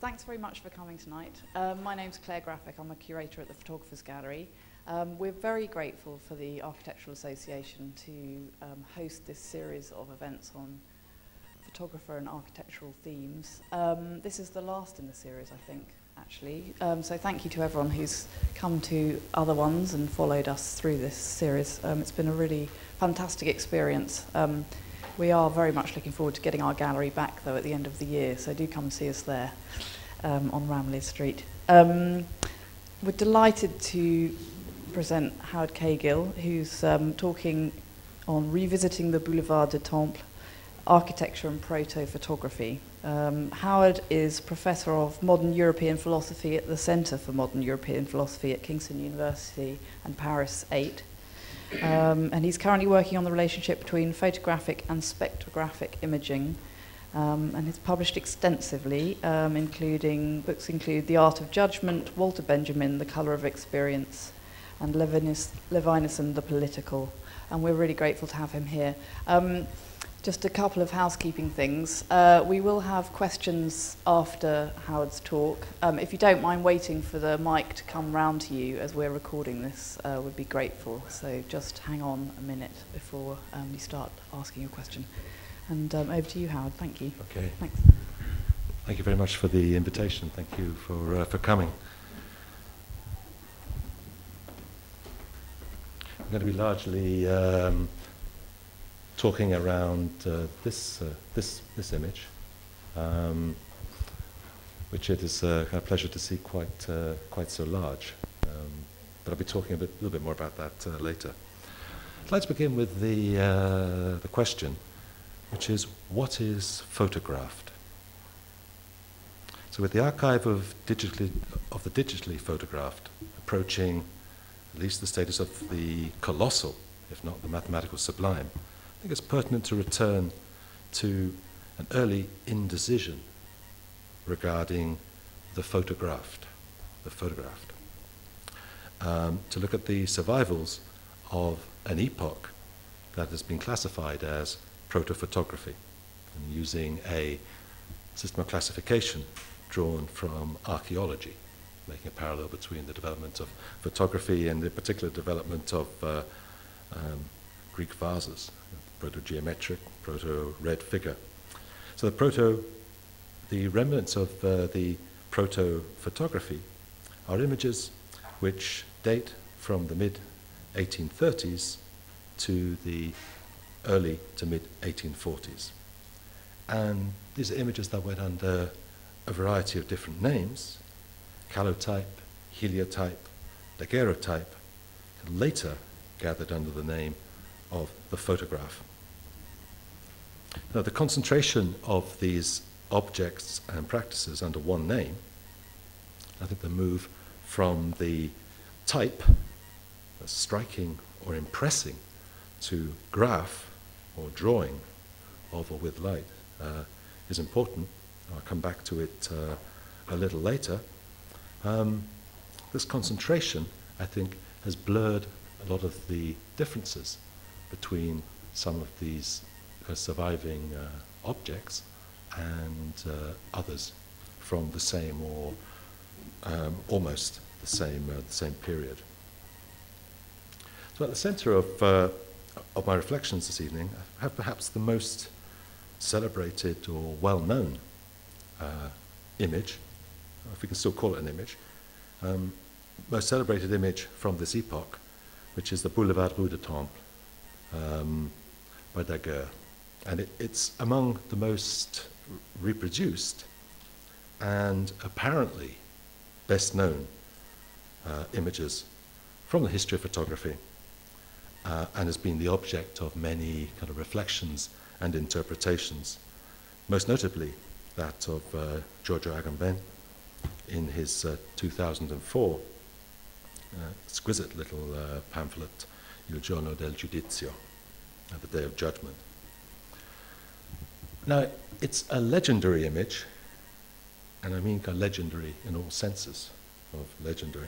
Thanks very much for coming tonight. My name's Claire Graffick. I'm a curator at the Photographers Gallery. We're very grateful for the Architectural Association to host this series of events on photographer and architectural themes. This is the last in the series, I think, actually. So thank you to everyone who's come to other ones and followed us through this series. It's been a really fantastic experience. We are very much looking forward to getting our gallery back, though, at the end of the year, so do come see us there on Ramley Street. We're delighted to present Howard Caygill, who's talking on revisiting the Boulevard du Temple, architecture and proto-photography. Howard is Professor of Modern European Philosophy at the Centre for Modern European Philosophy at Kingston University and Paris 8. And he's currently working on the relationship between photographic and spectrographic imaging, and has published extensively, books include The Art of Judgment, Walter Benjamin, The Colour of Experience, and Levinas and the Political, and we're really grateful to have him here. Just a couple of housekeeping things. We will have questions after Howard's talk. If you don't mind waiting for the mic to come round to you as we're recording this, we'd be grateful. So just hang on a minute before you start asking your question. And over to you, Howard. Thank you. Okay. Thanks. Thank you very much for the invitation. Thank you for coming. I'm going to be largely talking around this image, which it is a pleasure to see quite so large. But I'll be talking a little bit more about that later. I'd like to begin with the question, which is, what is photographed? So with the archive of the digitally photographed approaching at least the status of the colossal, if not the mathematical sublime, I think it's pertinent to return to an early indecision regarding the photographed, to look at the survivals of an epoch that has been classified as proto-photography, and using a system of classification drawn from archaeology, making a parallel between the development of photography and the particular development of Greek vases. Proto-geometric, proto-red figure. So the remnants of the proto-photography are images which date from the mid-1830s to the early to mid-1840s. And these are images that went under a variety of different names: calotype, heliotype, daguerreotype, and later gathered under the name of the photograph. Now, the concentration of these objects and practices under one name, I think the move from the type, striking or impressing, to graph or drawing of or with light is important. I'll come back to it a little later. This concentration, I think, has blurred a lot of the differences between some of these surviving objects and others from the same or almost the same period. So at the center of my reflections this evening, I have perhaps the most celebrated or well-known image, if we can still call it an image, most celebrated image from this epoch, which is the Boulevard du Temple, by Daguerre, and it's among the most reproduced and apparently best known images from the history of photography, and has been the object of many kind of reflections and interpretations, most notably that of Giorgio Agamben in his 2004 exquisite little pamphlet, Il Giorno del Giudizio, the Day of Judgment. Now, it's a legendary image, and I mean legendary in all senses of legendary,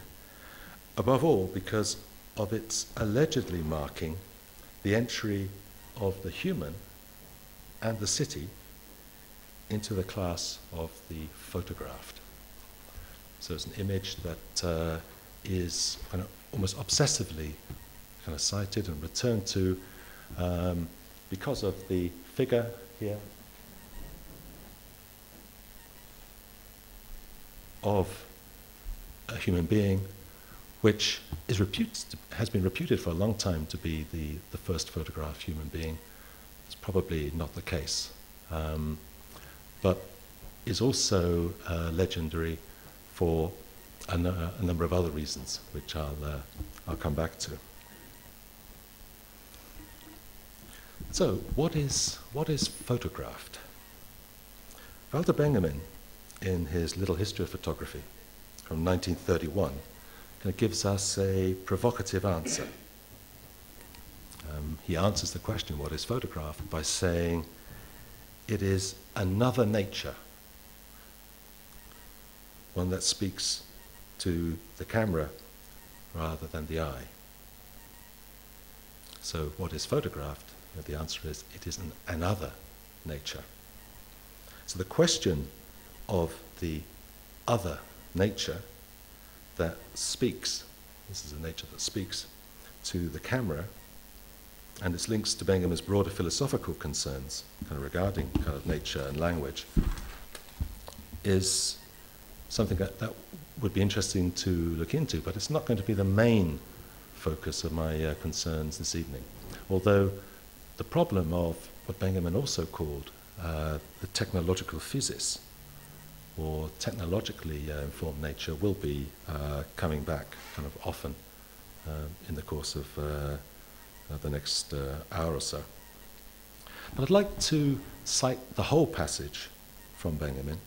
above all because of its allegedly marking the entry of the human and the city into the class of the photographed. So it's an image that is kind of almost obsessively kind of cited and returned to because of the figure here of a human being, which is has been reputed for a long time to be the first photographed human being. It's probably not the case, but is also legendary for a number of other reasons, which I'll come back to. So, what is photographed? Walter Benjamin, in his Little History of Photography from 1931, kind of gives us a provocative answer. He answers the question, what is photographed, by saying it is another nature, one that speaks to the camera rather than the eye. So what is photographed? You know, the answer is it is another nature. So the question of the other nature that speaks, this is a nature that speaks to the camera, and its links to Benjamin's broader philosophical concerns kind of regarding kind of nature and language, is something that would be interesting to look into, but it's not going to be the main focus of my concerns this evening. Although the problem of what Benjamin also called the technological physis, or technologically informed nature, will be coming back kind of often in the course of the next hour or so. But I'd like to cite the whole passage from Benjamin,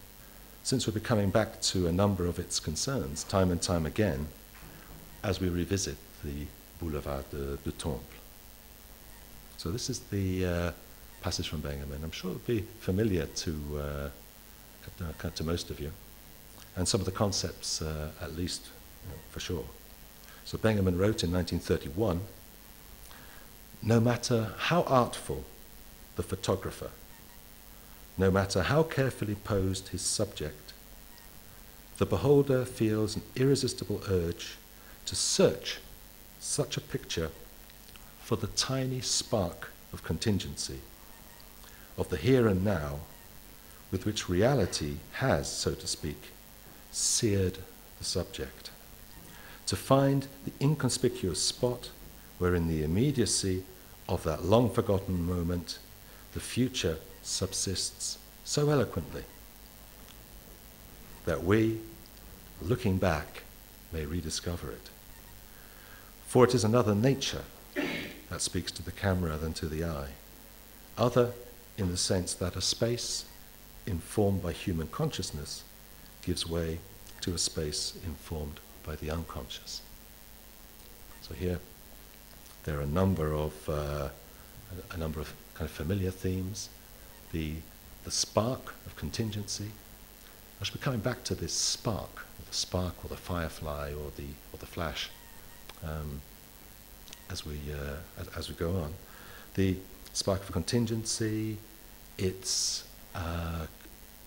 since we'll be coming back to a number of its concerns time and time again as we revisit the Boulevard du Temple. So this is the passage from Benjamin. I'm sure it'll be familiar to most of you, and some of the concepts at least, you know, for sure. So Benjamin wrote in 1931, "No matter how artful the photographer, no matter how carefully posed his subject, the beholder feels an irresistible urge to search such a picture for the tiny spark of contingency, of the here and now, with which reality has, so to speak, seared the subject, to find the inconspicuous spot where in the immediacy of that long-forgotten moment the future subsists so eloquently that we, looking back, may rediscover it. For it is another nature that speaks to the camera than to the eye, other in the sense that a space informed by human consciousness gives way to a space informed by the unconscious." So here there are a number of kind of familiar themes. The spark of contingency. I should be coming back to this spark, or the spark, or the firefly, or the flash, as we go on. The spark of contingency, its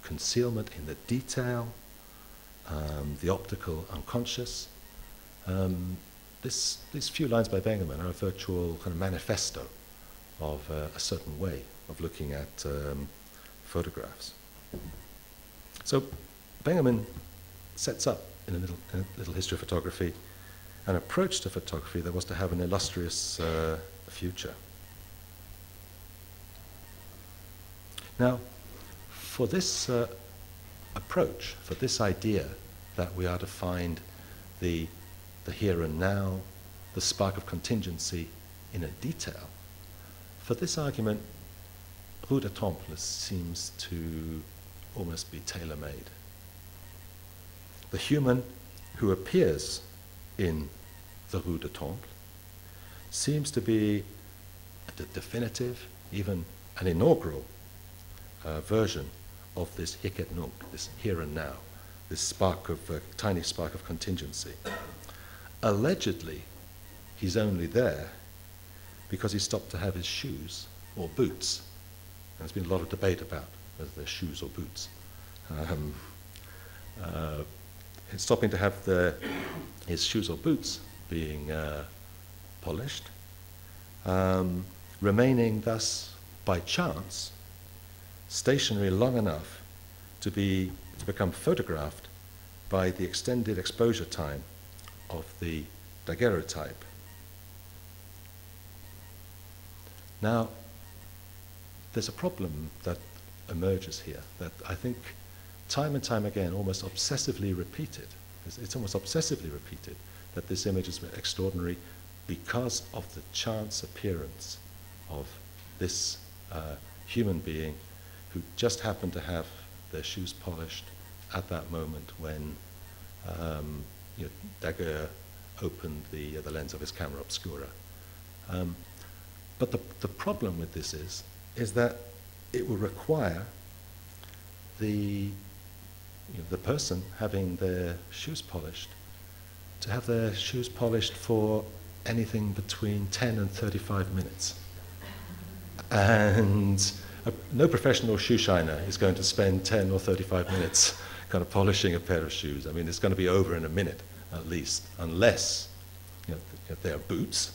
concealment in the detail, the optical unconscious. These few lines by Benjamin are a virtual kind of manifesto of a certain way of looking at photographs. So Benjamin sets up in a little history of photography an approach to photography that was to have an illustrious future. Now, for this approach, for this idea that we are to find the here and now, the spark of contingency in a detail, for this argument, Rue de Temple seems to almost be tailor-made. The human who appears in the Rue de Temple seems to be a definitive, even an inaugural version of this hic et nunc, this here and now, this spark of tiny spark of contingency. Allegedly, he's only there because he stopped to have his shoes or boots. There's been a lot of debate about whether they're shoes or boots. It's stopping to have his shoes or boots being polished, remaining thus by chance stationary long enough to become photographed by the extended exposure time of the daguerreotype. Now, there's a problem that emerges here that I think time and time again almost obsessively repeated. It's almost obsessively repeated that this image is extraordinary because of the chance appearance of this human being who just happened to have their shoes polished at that moment when Daguerre opened the lens of his camera obscura. But the problem with this is that it will require the person having their shoes polished to have their shoes polished for anything between 10 and 35 minutes. And no professional shoe shiner is going to spend 10 or 35 minutes kind of polishing a pair of shoes. I mean, it's going to be over in a minute at least, unless they are boots,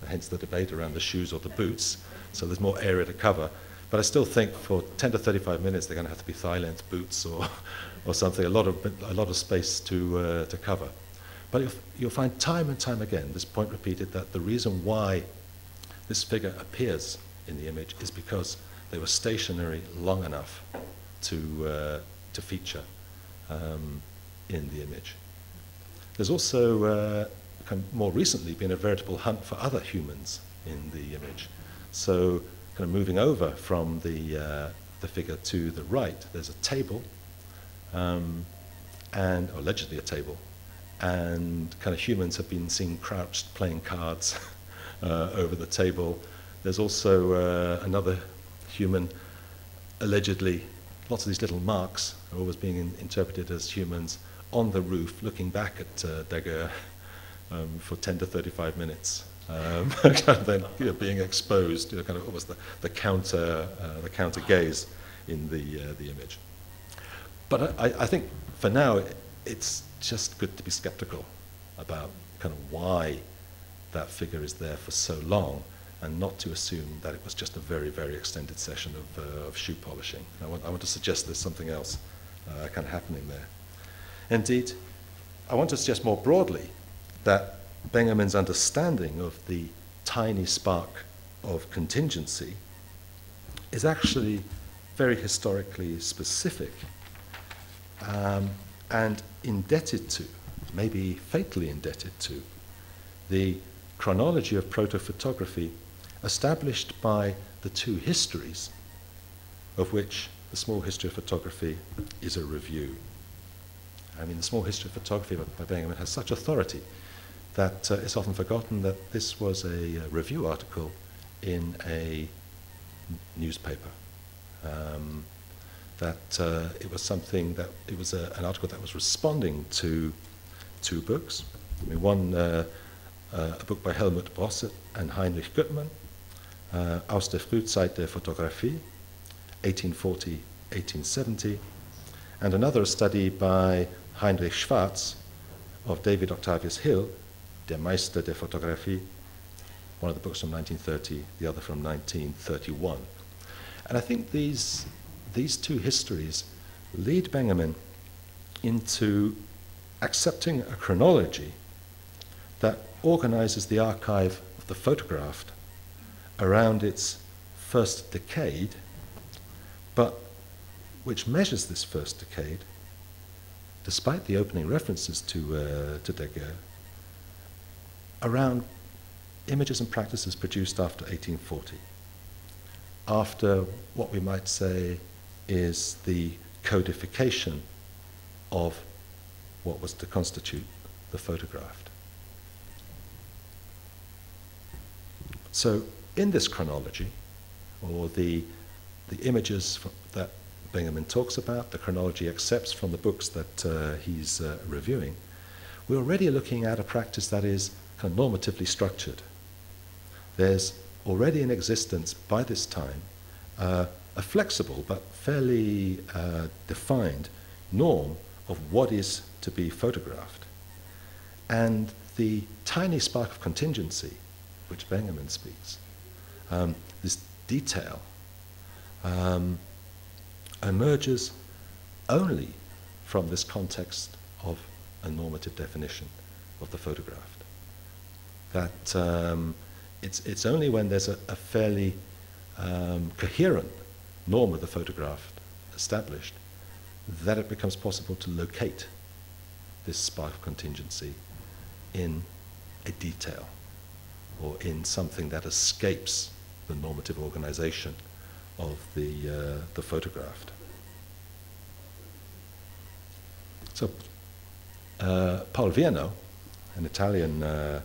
so hence the debate around the shoes or the boots, so there's more area to cover. But I still think for 10 to 35 minutes they're going to have to be thigh-length boots or something, a lot of space to cover. But you'll find time and time again this point repeated that the reason why this figure appears in the image is because they were stationary long enough to feature in the image. There's also more recently been a veritable hunt for other humans in the image. So kind of moving over from the figure to the right, there's a table, and or allegedly a table, and kind of humans have been seen crouched playing cards over the table. There's also another human, allegedly, lots of these little marks are always being interpreted as humans, on the roof looking back at Daguerre for 10 to 35 minutes, then being exposed, kind of almost the counter gaze in the image. But I think for now it's just good to be skeptical about kind of why that figure is there for so long, and not to assume that it was just a very, very extended session of shoe polishing. I want to suggest there's something else kind of happening there. Indeed, I want to suggest more broadly that Benjamin's understanding of the tiny spark of contingency is actually very historically specific, and indebted to, maybe fatally indebted to, the chronology of proto-photography established by the two histories, of which the Small History of Photography is a review. I mean, the Small History of Photography by Benjamin has such authority that it's often forgotten that this was a review article in a newspaper. It was something that, it was an article that was responding to two books. I mean, one, a book by Helmut Bossert and Heinrich Gutmann, Aus der Frühzeit der Fotografie, 1840–1870, and another study by Heinrich Schwarz of David Octavius Hill, Der Meister der Fotografie, one of the books from 1930, the other from 1931. And I think these two histories lead Benjamin into accepting a chronology that organizes the archive of the photograph around its first decade, but which measures this first decade, despite the opening references to Daguerre, around images and practices produced after 1840, after what we might say is the codification of what was to constitute the photograph. So in this chronology, or the images that Benjamin talks about, the chronology accepts from the books that he's reviewing, we're already looking at a practice that is kind of normatively structured. There's already in existence by this time a flexible but fairly defined norm of what is to be photographed. And the tiny spark of contingency, which Benjamin speaks, this detail, emerges only from this context of a normative definition of the photographed. That it's only when there's a fairly coherent norm of the photographed established that it becomes possible to locate this spark of contingency in a detail or in something that escapes the normative organization of the photographed. So Paul Vierno, an Italian kind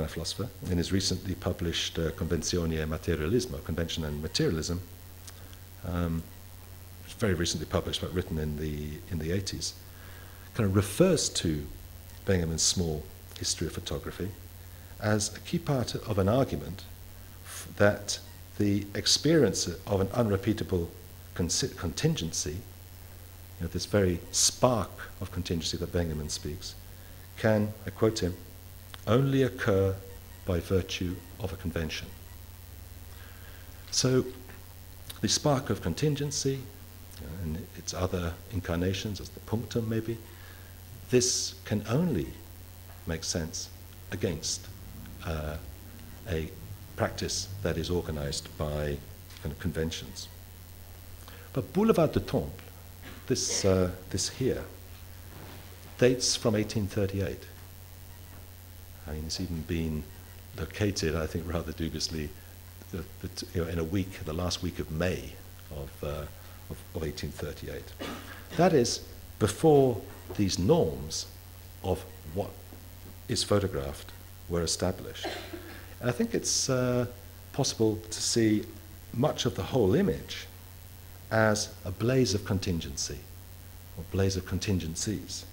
of philosopher, in his recently published Convenzione e Materialismo, Convention and Materialism, very recently published but written in the 80s, kind of refers to Benjamin's small history of photography as a key part of an argument that the experience of an unrepeatable contingency, you know, this very spark of contingency that Benjamin speaks, can, I quote him, only occur by virtue of a convention. So the spark of contingency, you know, and its other incarnations as the punctum maybe, this can only make sense against a practice that is organized by kind of conventions. But Boulevard du Temple, this here, dates from 1838. I mean, it's even been located, I think rather dubiously, you know, in a week, the last week of May of 1838. That is before these norms of what is photographed were established. And I think it's possible to see much of the whole image as a blaze of contingency, or blaze of contingencies.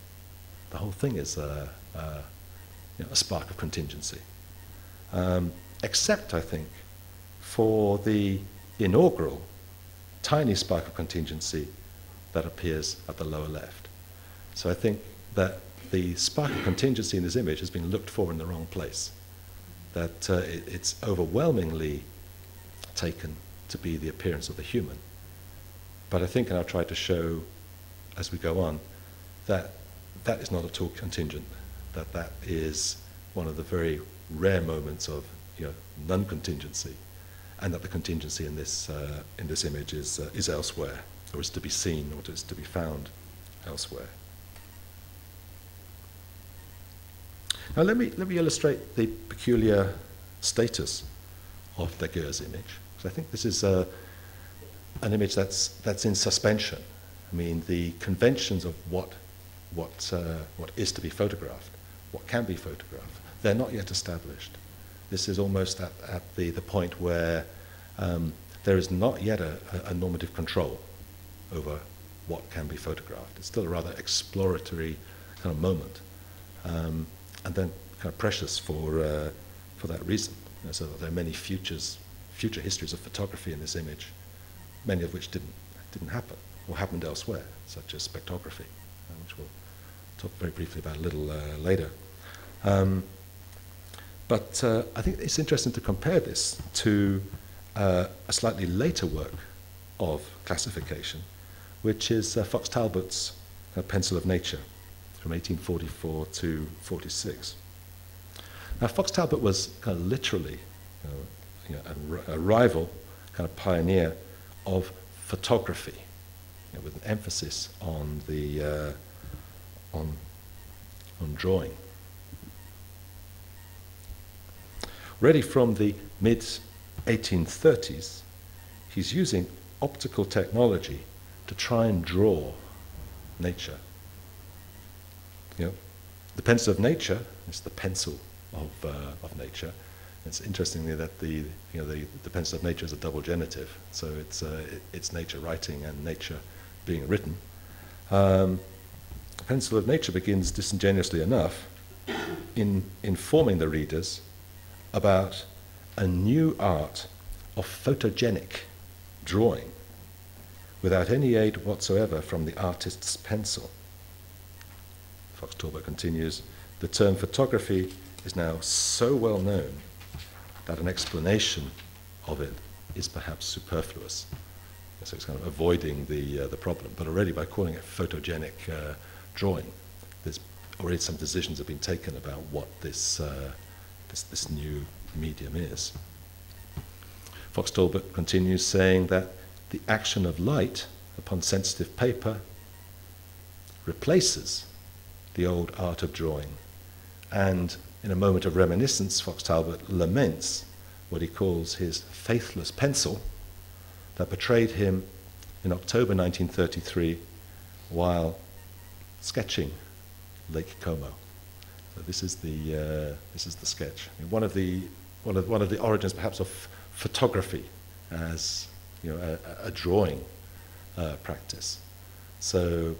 The whole thing is you know, a spark of contingency, except, I think, for the inaugural tiny spark of contingency that appears at the lower left. So I think that the spark of contingency in this image has been looked for in the wrong place, that it's overwhelmingly taken to be the appearance of the human. But I think, and I'll try to show as we go on, that that is not at all contingent, that that is one of the very rare moments of, you know, non-contingency, and that the contingency in this image is elsewhere, or is to be seen, or is to be found elsewhere. Now let me illustrate the peculiar status of Daguerre's image. So I think this is an image that's in suspension. I mean, the conventions of what is to be photographed, what can be photographed, they're not yet established. This is almost at the point where there is not yet a normative control over what can be photographed. It's still a rather exploratory kind of moment, and then kind of precious for that reason. You know, so that there are many future histories of photography in this image, many of which didn't happen or happened elsewhere, such as spectrography, which we'll talk very briefly about a little later. But I think it's interesting to compare this to a slightly later work of classification, which is Fox Talbot's Pencil of Nature from 1844 to 46. Now, Fox Talbot was kind of literally a rival, kind of pioneer of photography, you know, with an emphasis on the on drawing. Already from the mid-1830s, he's using optical technology to try and draw nature. You know, the pencil of nature is the pencil of nature. It's interestingly that the pencil of nature is a double genitive, so it's nature writing and nature being written. The pencil of nature begins, disingenuously enough, in informing the readers about a new art of photogenic drawing without any aid whatsoever from the artist's pencil. Fox Talbot continues, the term photography is now so well known that an explanation of it is perhaps superfluous. So it's kind of avoiding the problem. But already by calling it photogenic drawing, there's already some decisions have been taken about what this, this new medium is. Fox Talbot continues saying that the action of light upon sensitive paper replaces the old art of drawing. And in a moment of reminiscence, Fox Talbot laments what he calls his faithless pencil that betrayed him in October 1933 while sketching Lake Como. So this is the sketch. I mean, one of the origins perhaps of photography as you know, a drawing practice. So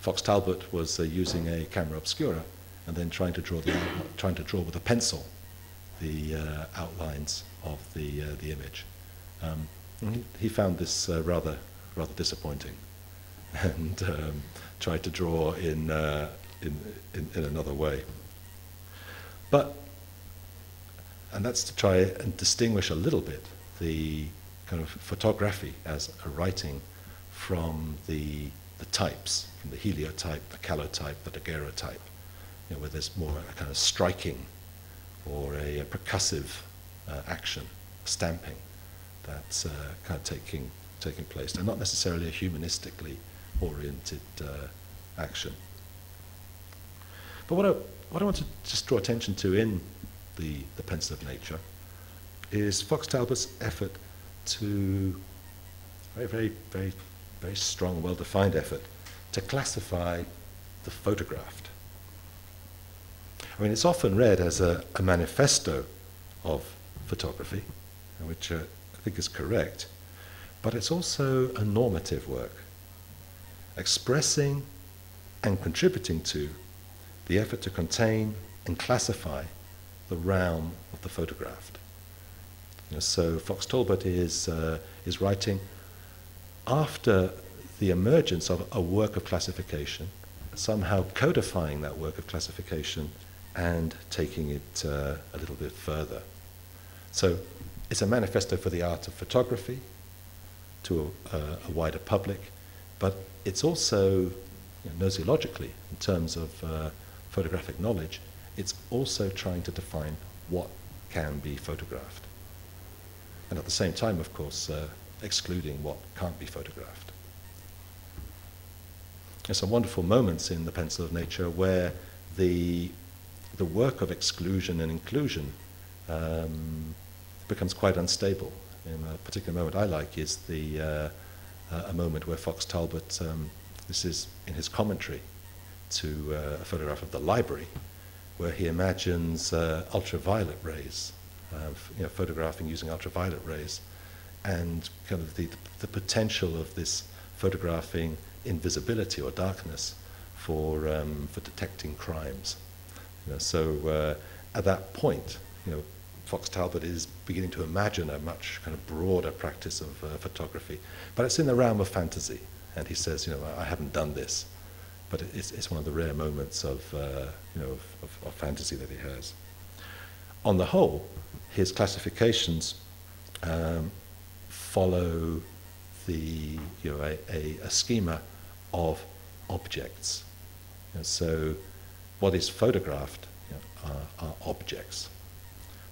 Fox Talbot was using a camera obscura and then trying to draw the with a pencil the outlines of the image. He found this rather disappointing, and tried to draw in another way. And that's to try and distinguish a little bit the kind of photography as a writing from the types, from the heliotype, the calotype, the daguerreotype, you know, where there's more a kind of striking or a percussive action, stamping, that's kind of taking place, and not necessarily a humanistically oriented action. But what I want to just draw attention to in the Pencil of Nature is Fox Talbot's effort to, very strong, well-defined effort to classify the photographed. I mean, it's often read as a manifesto of photography, which I think is correct, but it's also a normative work, expressing and contributing to the effort to contain and classify the realm of the photographed. You know, so Fox Talbot is writing after the emergence of a work of classification, somehow codifying that work of classification and taking it a little bit further. So it's a manifesto for the art of photography to a wider public, but it's also, you know, nosiologically, in terms of photographic knowledge, it's also trying to define what can be photographed. And at the same time, of course, excluding what can't be photographed. There's some wonderful moments in the Pencil of Nature where the work of exclusion and inclusion becomes quite unstable. And a particular moment I like is a moment where Fox Talbot, this is in his commentary to a photograph of the library, where he imagines ultraviolet rays, you know, photographing using ultraviolet rays, and kind of the potential of this photographing invisibility or darkness for detecting crimes. You know, so at that point, you know, Fox Talbot is beginning to imagine a much kind of broader practice of photography, but it's in the realm of fantasy. And he says, you know, I haven't done this. But it's one of the rare moments of, you know, of fantasy that he has. On the whole, his classifications follow the, you know, a schema of objects. And so what is photographed, you know, are objects.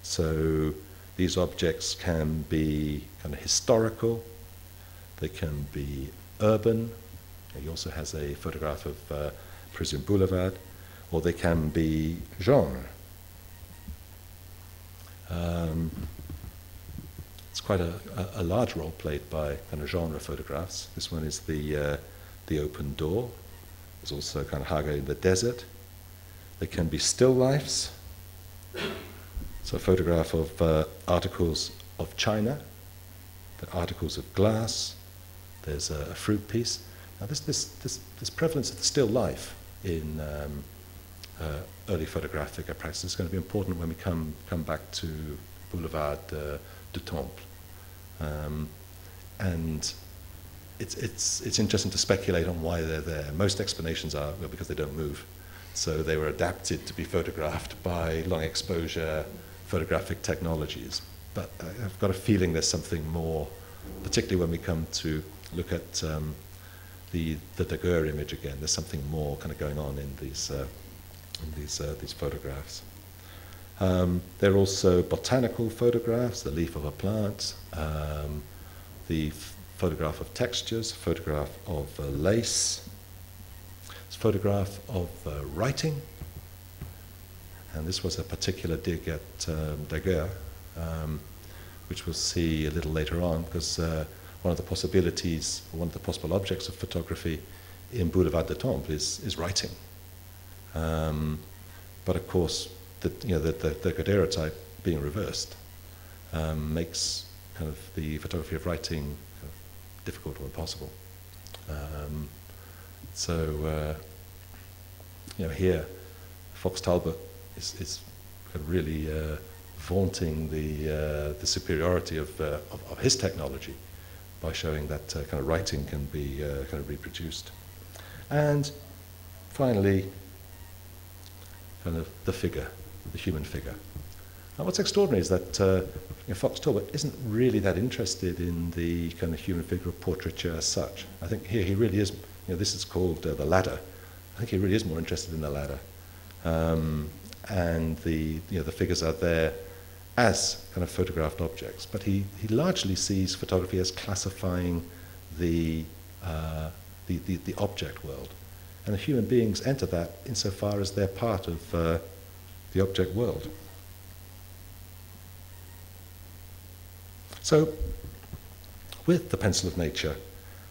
So these objects can be kind of historical, they can be urban. He also has a photograph of Prison Boulevard, or they can be genre. It's quite a large role played by kind of genre photographs. This one is the open door. There's also kind of Haga in the desert. There can be still lifes. It's a photograph of articles of china, the articles of glass. There's a fruit piece. Now this prevalence of the still life in early photographic practice is going to be important when we come back to Boulevard du Temple. And it's interesting to speculate on why they're there. Most explanations are, well, because they don't move. So they were adapted to be photographed by long exposure photographic technologies. But I've got a feeling there's something more, particularly when we come to look at the Daguerre image again. There's something more kind of going on in these photographs. There are also botanical photographs, the leaf of a plant, the photograph of textures, photograph of lace, photograph of writing, and this was a particular dig at Daguerre, which we'll see a little later on, because one of the possible objects of photography in Boulevard du Temple is writing. But of course, the daguerreotype being reversed makes kind of the photography of writing kind of difficult or impossible. Here, Fox Talbot is really vaunting the superiority of his technology by showing that writing can be reproduced. And finally, the figure, the human figure. Now, what's extraordinary is that Fox Talbot isn't really that interested in the human figure of portraiture as such. I think here he really is. This is called the ladder. I think he really is more interested in the ladder, and the figures are there as photographed objects. But he largely sees photography as classifying the object world, and the human beings enter that insofar as they're part of the object world. So, with the Pencil of Nature,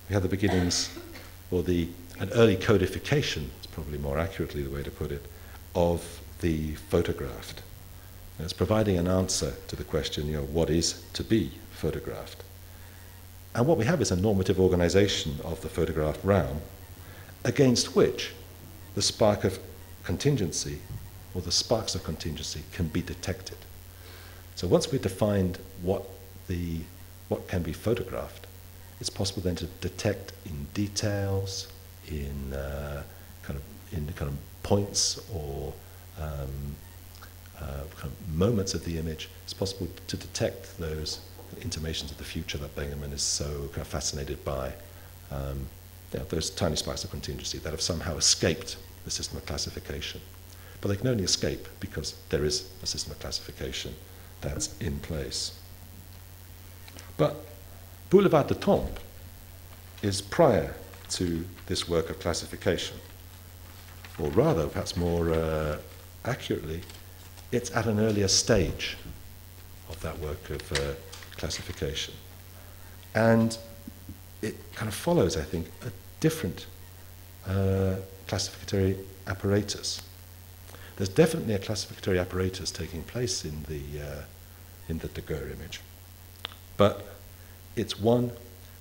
we have the beginnings. Or an early codification, it's probably more accurately the way to put it, of the photographed. And it's providing an answer to the question, what is to be photographed? And what we have is a normative organization of the photographed realm, against which the spark of contingency, or the sparks of contingency, can be detected. So once we've defined what can be photographed, it's possible then to detect in details, in points or moments of the image. It's possible to detect those intimations of the future that Benjamin is so fascinated by. Those tiny sparks of contingency that have somehow escaped the system of classification, but they can only escape because there is a system of classification that's in place. But Boulevard du Temple is prior to this work of classification, or rather, perhaps more accurately, it's at an earlier stage of that work of classification. And it follows, I think, a different classificatory apparatus. There's definitely a classificatory apparatus taking place in the Daguerre image, but it's one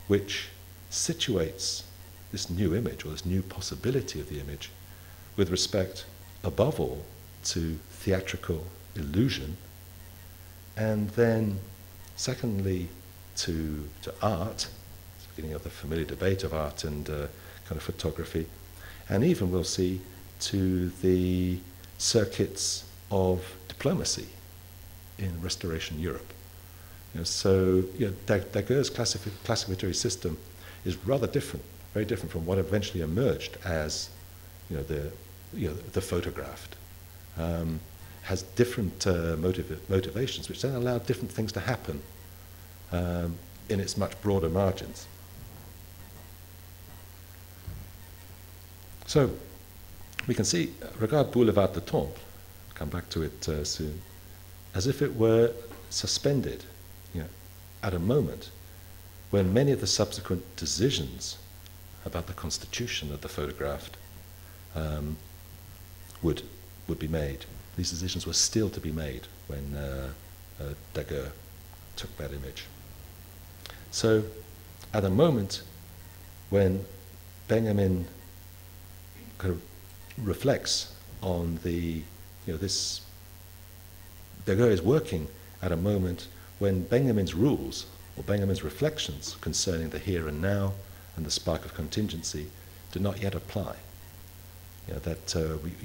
which situates this new image, or this new possibility of the image, with respect, above all, to theatrical illusion, and then, secondly, to art. It's the beginning of the familiar debate of art and photography, and even, we'll see, to the circuits of diplomacy in Restoration Europe. Daguerre's classificatory system is rather different, very different from what eventually emerged as, the photographed. Has different motivations, which then allow different things to happen in its much broader margins. So we can see, regard Boulevard du Temple, come back to it soon, as if it were suspended at a moment when many of the subsequent decisions about the constitution of the photographed would be made. These decisions were still to be made when Daguerre took that image. So at a moment when Benjamin reflects on this, Daguerre is working at a moment when Benjamin's rules or Benjamin's reflections concerning the here and now and the spark of contingency do not yet apply. You know, that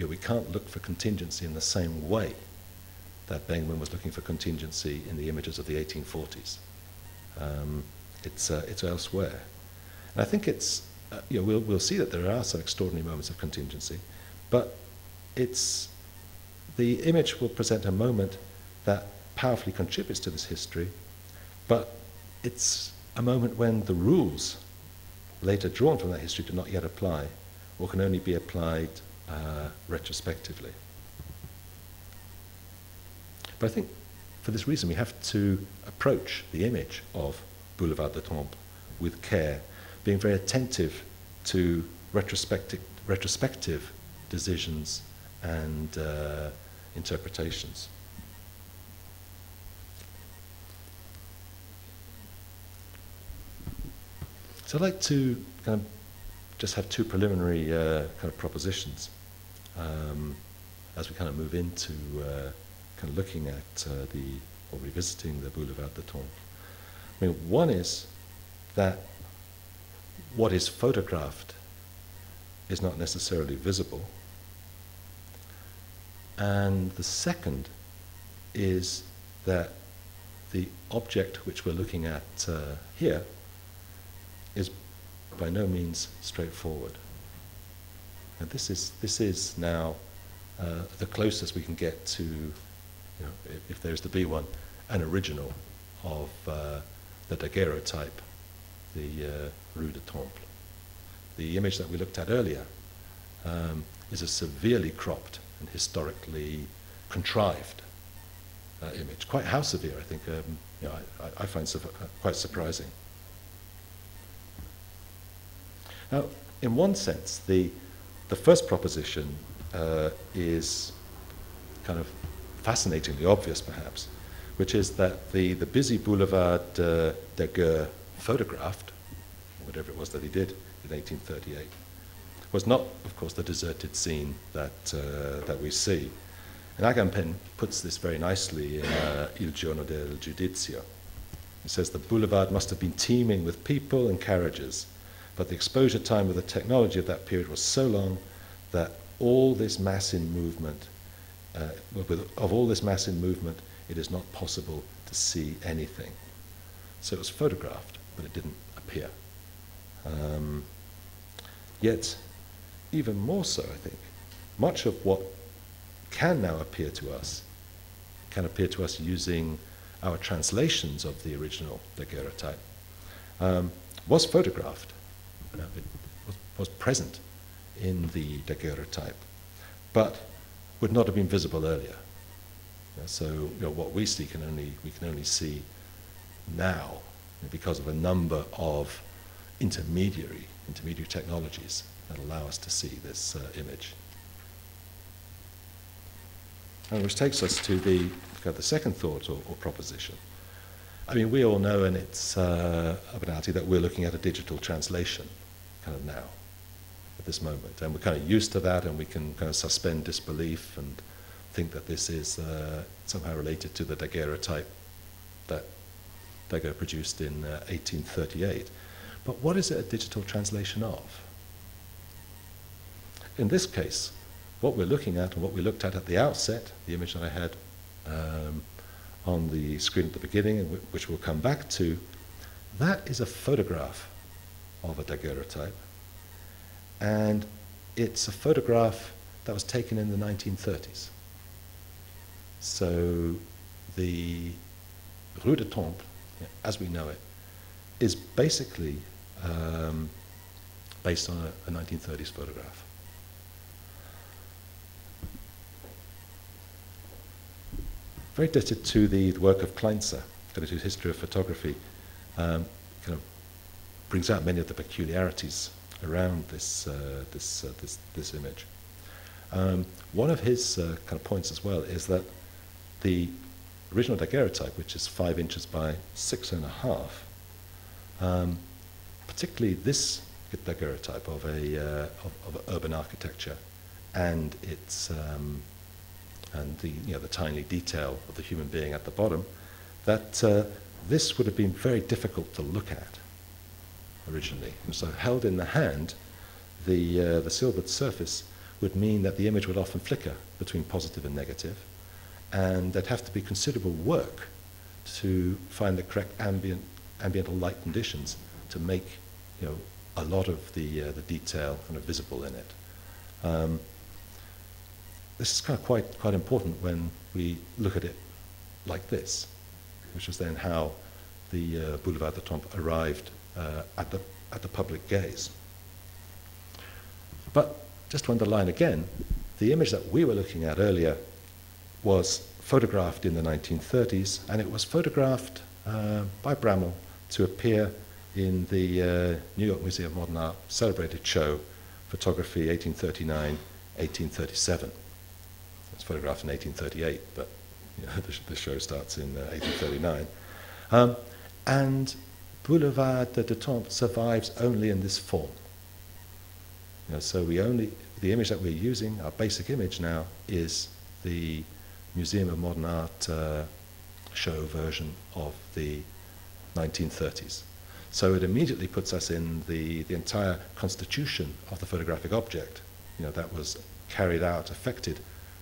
we can't look for contingency in the same way that Benjamin was looking for contingency in the images of the 1840s. It's elsewhere. And I think it's, we'll see that there are some extraordinary moments of contingency, but it's, the image will present a moment that powerfully contributes to this history, but it's a moment when the rules later drawn from that history do not yet apply, or can only be applied retrospectively. But I think for this reason we have to approach the image of Boulevard du Temple with care, being very attentive to retrospective decisions and interpretations. So I'd like to kind of just have two preliminary kind of propositions as we kind of move into kind of looking at or revisiting the Boulevard du Temple. I mean, one is that what is photographed is not necessarily visible. And the second is that the object which we're looking at here is by no means straightforward. And this is now the closest we can get to, if there's to be one, an original of the Daguerre type, the Rue du Temple. The image that we looked at earlier is a severely cropped and historically contrived image. Quite how severe, I think. I find quite surprising. Now, in one sense, the first proposition is kind of fascinatingly obvious, perhaps, which is that the busy Boulevard Daguerre photographed, whatever it was that he did in 1838, was not, of course, the deserted scene that that we see. And Agamben puts this very nicely in Il Giorno del Giudizio. He says the boulevard must have been teeming with people and carriages, but the exposure time of the technology of that period was so long that all this mass in movement, it is not possible to see anything. So it was photographed, but it didn't appear. Yet, even more so, I think, much of what can now appear to us can appear to us using our translations of the original daguerreotype, was photographed. It was present in the daguerreotype, but would not have been visible earlier. So what we see we can only see now because of a number of intermediary technologies that allow us to see this image. And which takes us to the second thought or proposition. I mean, we all know, and it's a banality, that we're looking at a digital translation kind of now, at this moment. And we're kind of used to that, and we can kind of suspend disbelief and think that this is somehow related to the daguerreotype that Daguerre produced in 1838. But what is it a digital translation of? In this case, what we're looking at, and what we looked at the outset, the image that I had on the screen at the beginning, which we'll come back to, that is a photograph of a daguerreotype, and it's a photograph that was taken in the 1930s. So the Rue du Temple, as we know it, is basically based on a 1930s photograph. Very indebted to the work of Kleinzer, whose history of photography kind of brings out many of the peculiarities around this image. One of his kind of points as well is that the original daguerreotype, which is 5 inches by 6.5, particularly this daguerreotype of urban architecture, and its and the tiny detail of the human being at the bottom, that This would have been very difficult to look at originally, and so held in the hand, the silvered surface would mean that the image would often flicker between positive and negative, and there'd have to be considerable work to find the correct ambiental light conditions to make, you know, a lot of the detail kind of visible in it. This is kind of quite important when we look at it like this, which is then how the Boulevard du Temple arrived at the public gaze. But just to underline again, the image that we were looking at earlier was photographed in the 1930s, and it was photographed by Bramall to appear in the New York Museum of Modern Art celebrated show, Photography 1839-1837. It's photographed in 1838, but you know, the show starts in 1839. And Boulevard du Temple survives only in this form. You know, so the image that we're using, our basic image now, is the Museum of Modern Art show version of the 1930s. So it immediately puts us in the entire constitution of the photographic object, you know, that was carried out, affected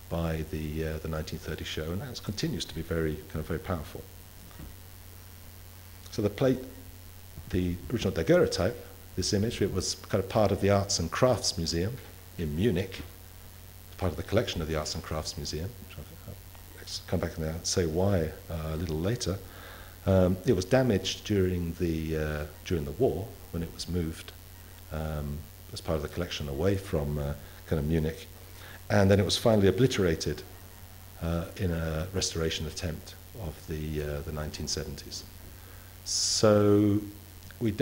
by the 1930 show, and that continues to be very powerful. So the plate, the original daguerreotype, this image, it was kind of part of the Arts and Crafts Museum in Munich, part of the collection of the Arts and Crafts Museum, which I'll come back and say why a little later. It was damaged during the war when it was moved as part of the collection away from kind of Munich, and then it was finally obliterated in a restoration attempt of the 1970s. So we're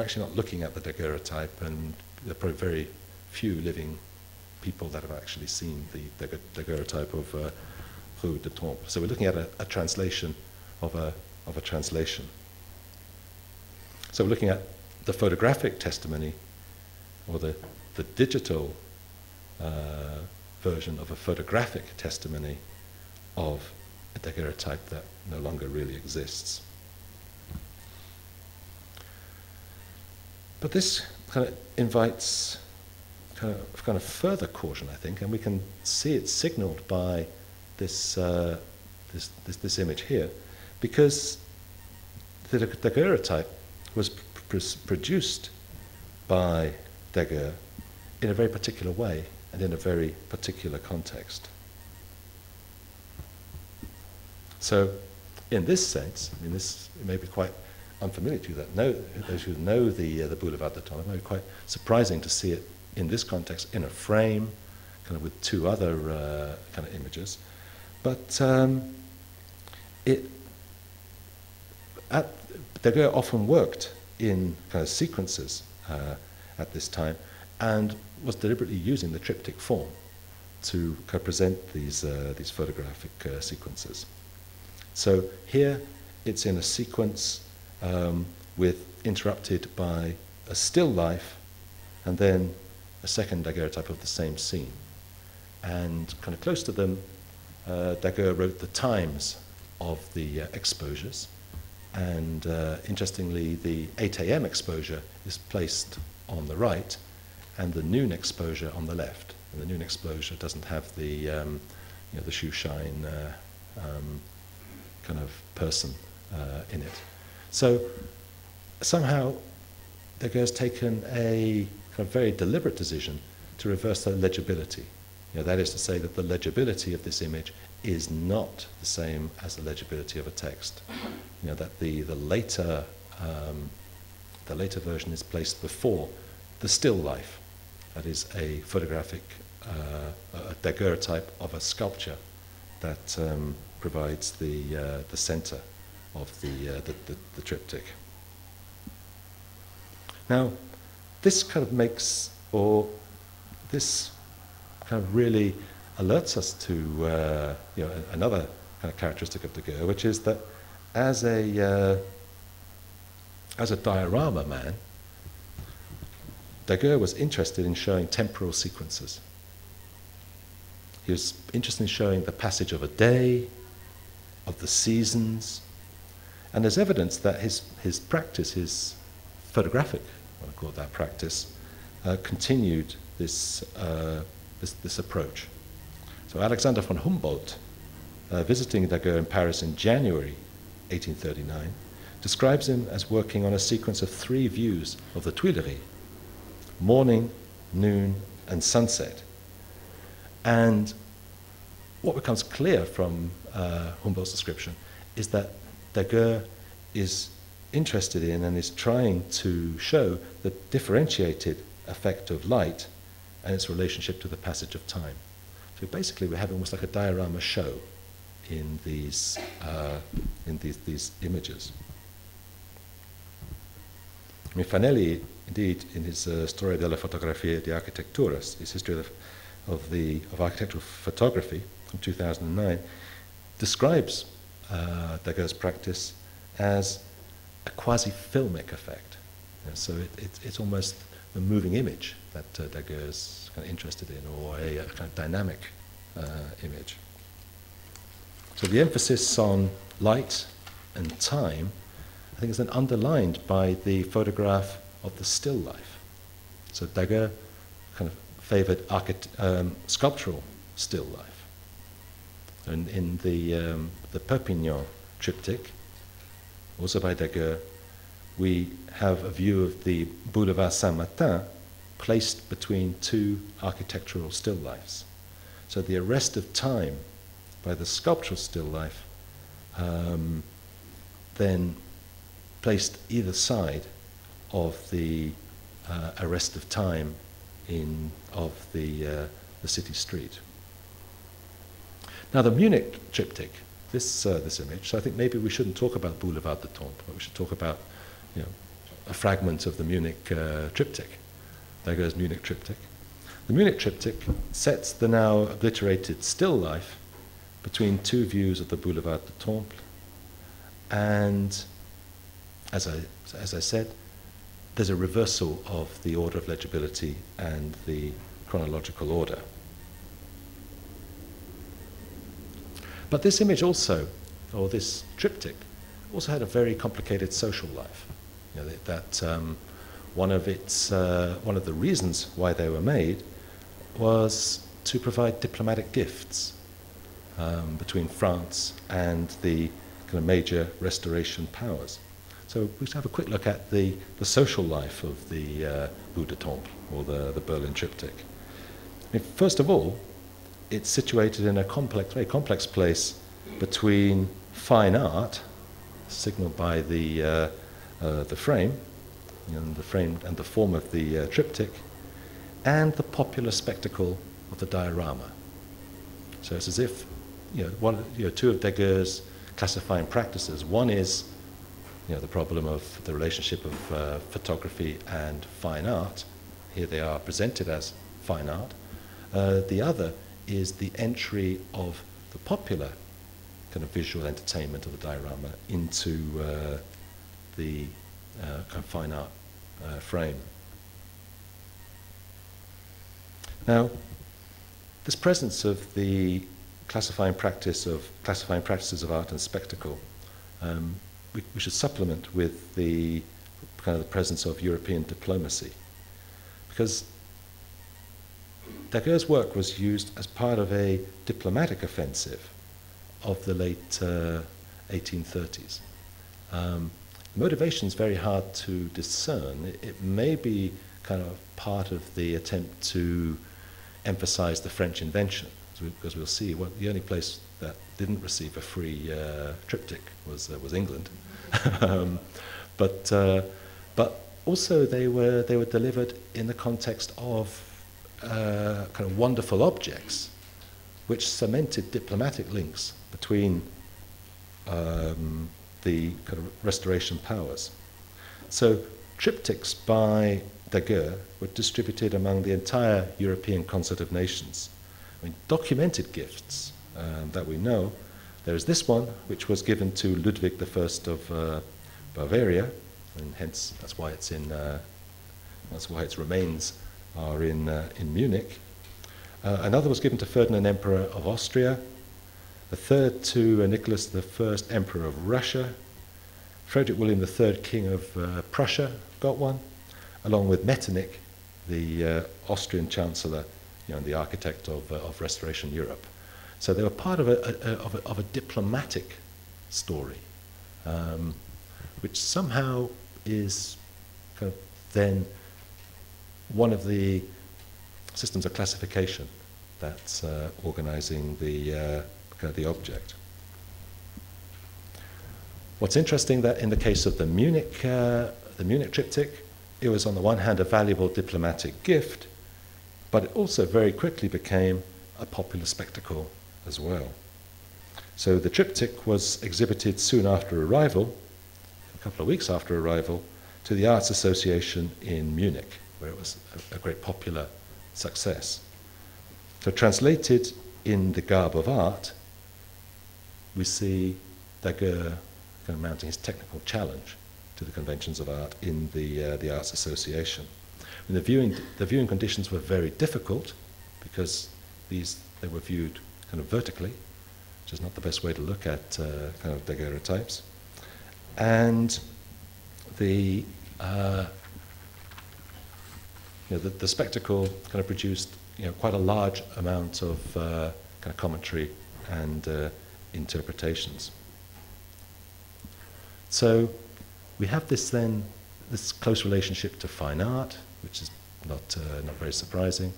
actually not looking at the daguerreotype, and there are probably very few living people that have actually seen the daguerreotype of Rue du Temple. So we're looking at a translation of a translation. So we're looking at the photographic testimony, or the digital version of a photographic testimony of a daguerreotype that no longer really exists. But this kind of invites kind of further caution, I think, and we can see it signaled by this this image here, because the daguerreotype was produced by Daguerre in a very particular way and in a very particular context. So in this sense, I mean, this may be quite unfamiliar to you, that those who know the Boulevard du Temple, it may be quite surprising to see it in this context, in a frame, kind of with two other kind of images. But Daguerre often worked in kind of sequences at this time, and was deliberately using the triptych form to kind of present these photographic sequences. So here it's in a sequence with interrupted by a still life, and then a second daguerreotype of the same scene. And kind of close to them, Daguerre wrote the times of the exposures, and interestingly, the 8 a.m. exposure is placed on the right, and the noon exposure on the left. And the noon exposure doesn't have the, you know, the shoe shine kind of person in it. So somehow, Daguerre's taken a kind of very deliberate decision to reverse the legibility. You know, that is to say that the legibility of this image is not the same as the legibility of a text. You know, that the later version is placed before the still life. That is a photographic a daguerreotype of a sculpture that provides the center of the triptych. Now, this kind of makes, or this kind of really alerts us to you know, another kind of characteristic of Daguerre, which is that as a diorama man, Daguerre was interested in showing temporal sequences. He was interested in showing the passage of a day, of the seasons, And there's evidence that his practice, his photographic, what I call that practice, continued this, this approach. So Alexander von Humboldt, visiting Daguerre in Paris in January 1839, describes him as working on a sequence of 3 views of the Tuileries, morning, noon, and sunset. And what becomes clear from Humboldt's description is that Daguerre is interested in and is trying to show the differentiated effect of light and its relationship to the passage of time. So basically we have almost like a diorama show in these images. I mean, Fanelli, indeed, in his Storia della Fotografia di Architettura, his history of architectural photography from 2009, describes Daguerre's practice as a quasi-filmic effect. You know, so it's almost a moving image that Daguerre's kind of interested in, or a kind of dynamic image. So the emphasis on light and time, I think, is then underlined by the photograph of the still life. So Daguerre kind of favoured sculptural still life. And in the Perpignan triptych, also by Daguerre, we have a view of the Boulevard Saint-Martin placed between 2 architectural still lifes. So the arrest of time by the sculptural still life, then placed either side of the arrest of time of the city street. Now the Munich triptych, this image. So I think maybe we shouldn't talk about Boulevard du Temple, but we should talk about, you know, a fragment of the Munich triptych. There goes Munich triptych. The Munich triptych sets the now obliterated still life between 2 views of the Boulevard du Temple, and as I said, there's a reversal of the order of legibility and the chronological order. But this image also, or this triptych, also had a very complicated social life. You know, one of the reasons why they were made was to provide diplomatic gifts between France and the kind of major restoration powers. So we should have a quick look at the social life of the Boulevard du Temple, or the Berlin triptych. I mean, first of all, it's situated in a very complex place between fine art, signalled by the frame, and the form of the triptych, and the popular spectacle of the diorama. So it's as if, you know, 2 of Daguerre's classifying practices. One is, you know, the problem of the relationship of photography and fine art. Here they are presented as fine art. The other is the entry of the popular kind of visual entertainment of the diorama into the kind of fine art frame. Now, this presence of the classifying practices of art and spectacle, we should supplement with the kind of the presence of European diplomacy, because Daguerre's work was used as part of a diplomatic offensive of the late 1830s. Motivation's very hard to discern. It may be kind of part of the attempt to emphasize the French invention, because we'll see the only place that didn't receive a free triptych was England. But also they were delivered in the context of kind of wonderful objects, which cemented diplomatic links between the kind of restoration powers. So triptychs by Daguerre were distributed among the entire European concert of nations. I mean, documented gifts that we know. There is this one, which was given to Ludwig I of Bavaria, and hence that's why its remains are in Munich. Another was given to Ferdinand, Emperor of Austria. A third to Nicholas I, Emperor of Russia, Frederick William III, King of Prussia, got one, along with Metternich, the Austrian Chancellor, you know, the architect of Restoration Europe. So they were part of a diplomatic story, which somehow is kind of then one of the systems of classification that's organizing the kind of the object. What's interesting that in the case of the Munich triptych, it was on the one hand a valuable diplomatic gift, but it also very quickly became a popular spectacle as well. So the triptych was exhibited soon after arrival, a couple of weeks after arrival, to the Arts Association in Munich, where it was a great popular success. So translated in the garb of art, we see Daguerre kind of mounting his technical challenge to the conventions of art in the Arts Association. And the viewing conditions were very difficult because they were viewed kind of vertically, which is not the best way to look at kind of daguerreotypes. And the spectacle kind of produced, you know, quite a large amount of kind of commentary and interpretations. So we have this close relationship to fine art, which is not very surprising.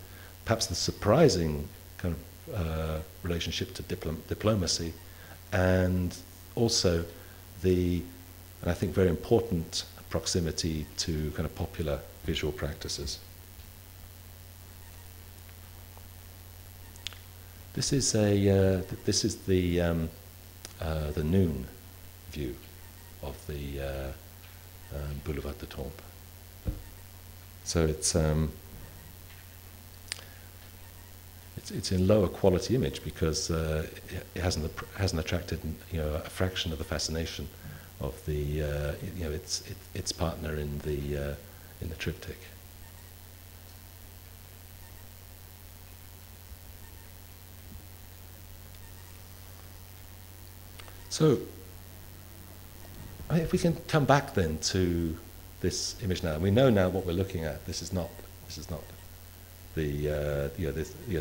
Perhaps the surprising kind of relationship to diplomacy, and also and I think very important proximity to kind of popular visual practices. This is the noon view of the Boulevard du Temple. So it's in lower quality image because it hasn't attracted, you know, a fraction of the fascination of the you know, its partner in the triptych. So if we can come back then to this image now, we know now what we're looking at. This is not the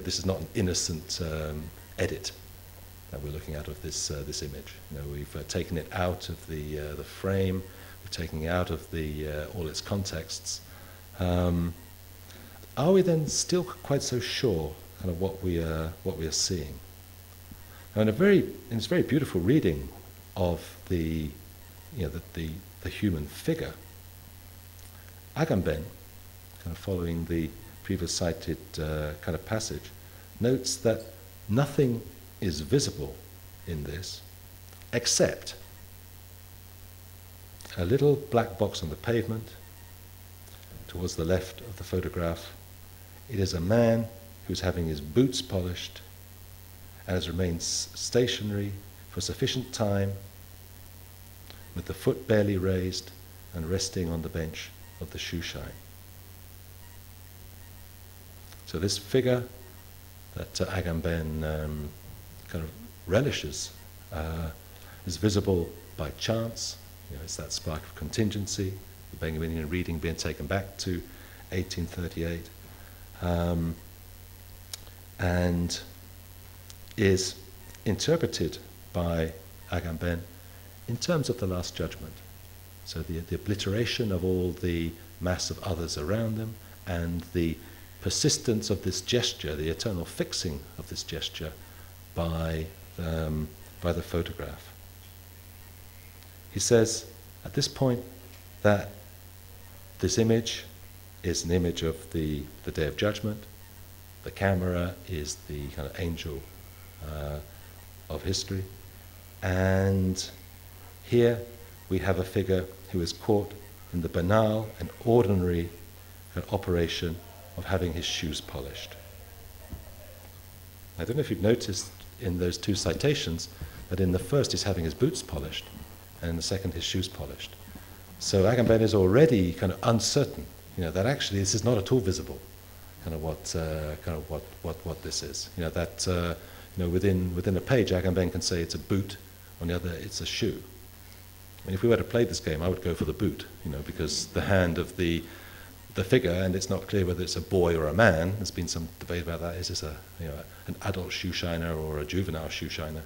this is not an innocent edit that we're looking at of this image. You know, we've taken it out of the frame, we're taking it out of the all its contexts. Are we then still quite so sure kind of what we are seeing? Now, in this very beautiful reading of the human figure, Agamben, kind of following the previous cited kind of passage, notes that nothing is visible in this except a little black box on the pavement towards the left of the photograph. It is a man who's having his boots polished and has remained stationary for sufficient time with the foot barely raised and resting on the bench of the shoe shine. So this figure that Agamben kind of relishes is visible by chance. You know, it's that spark of contingency, the Benjaminian reading being taken back to 1838, and is interpreted by Agamben in terms of the Last Judgment. So the obliteration of all the mass of others around them and the persistence of this gesture, the eternal fixing of this gesture by the photograph. He says at this point that this image is an image of the Day of Judgment. The camera is the kind of angel of history, and here we have a figure who is caught in the banal and ordinary operation of having his shoes polished. I don't know if you've noticed in those two citations that in the first he's having his boots polished and in the second his shoes polished. So Agamben is already kind of uncertain, you know, that actually this is not at all visible, kind of what this is. You know, that within a page Agamben can say it's a boot, on the other it's a shoe. And if we were to play this game, I would go for the boot, you know, because the hand of the figure, and it's not clear whether it's a boy or a man. There's been some debate about that. Is this a, you know, an adult shoe shiner or a juvenile shoe shiner?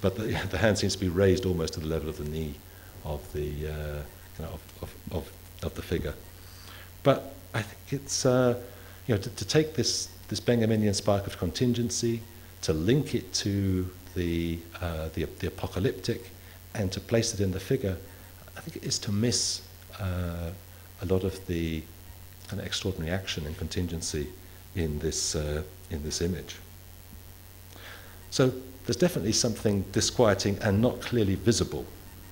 But the hand seems to be raised almost to the level of the knee of the you know, of the figure. But I think it's you know, to take this Benjaminian spark of contingency, to link it to the apocalyptic, and to place it in the figure, I think it is to miss a lot of the an extraordinary action and contingency in this image. So there's definitely something disquieting and not clearly visible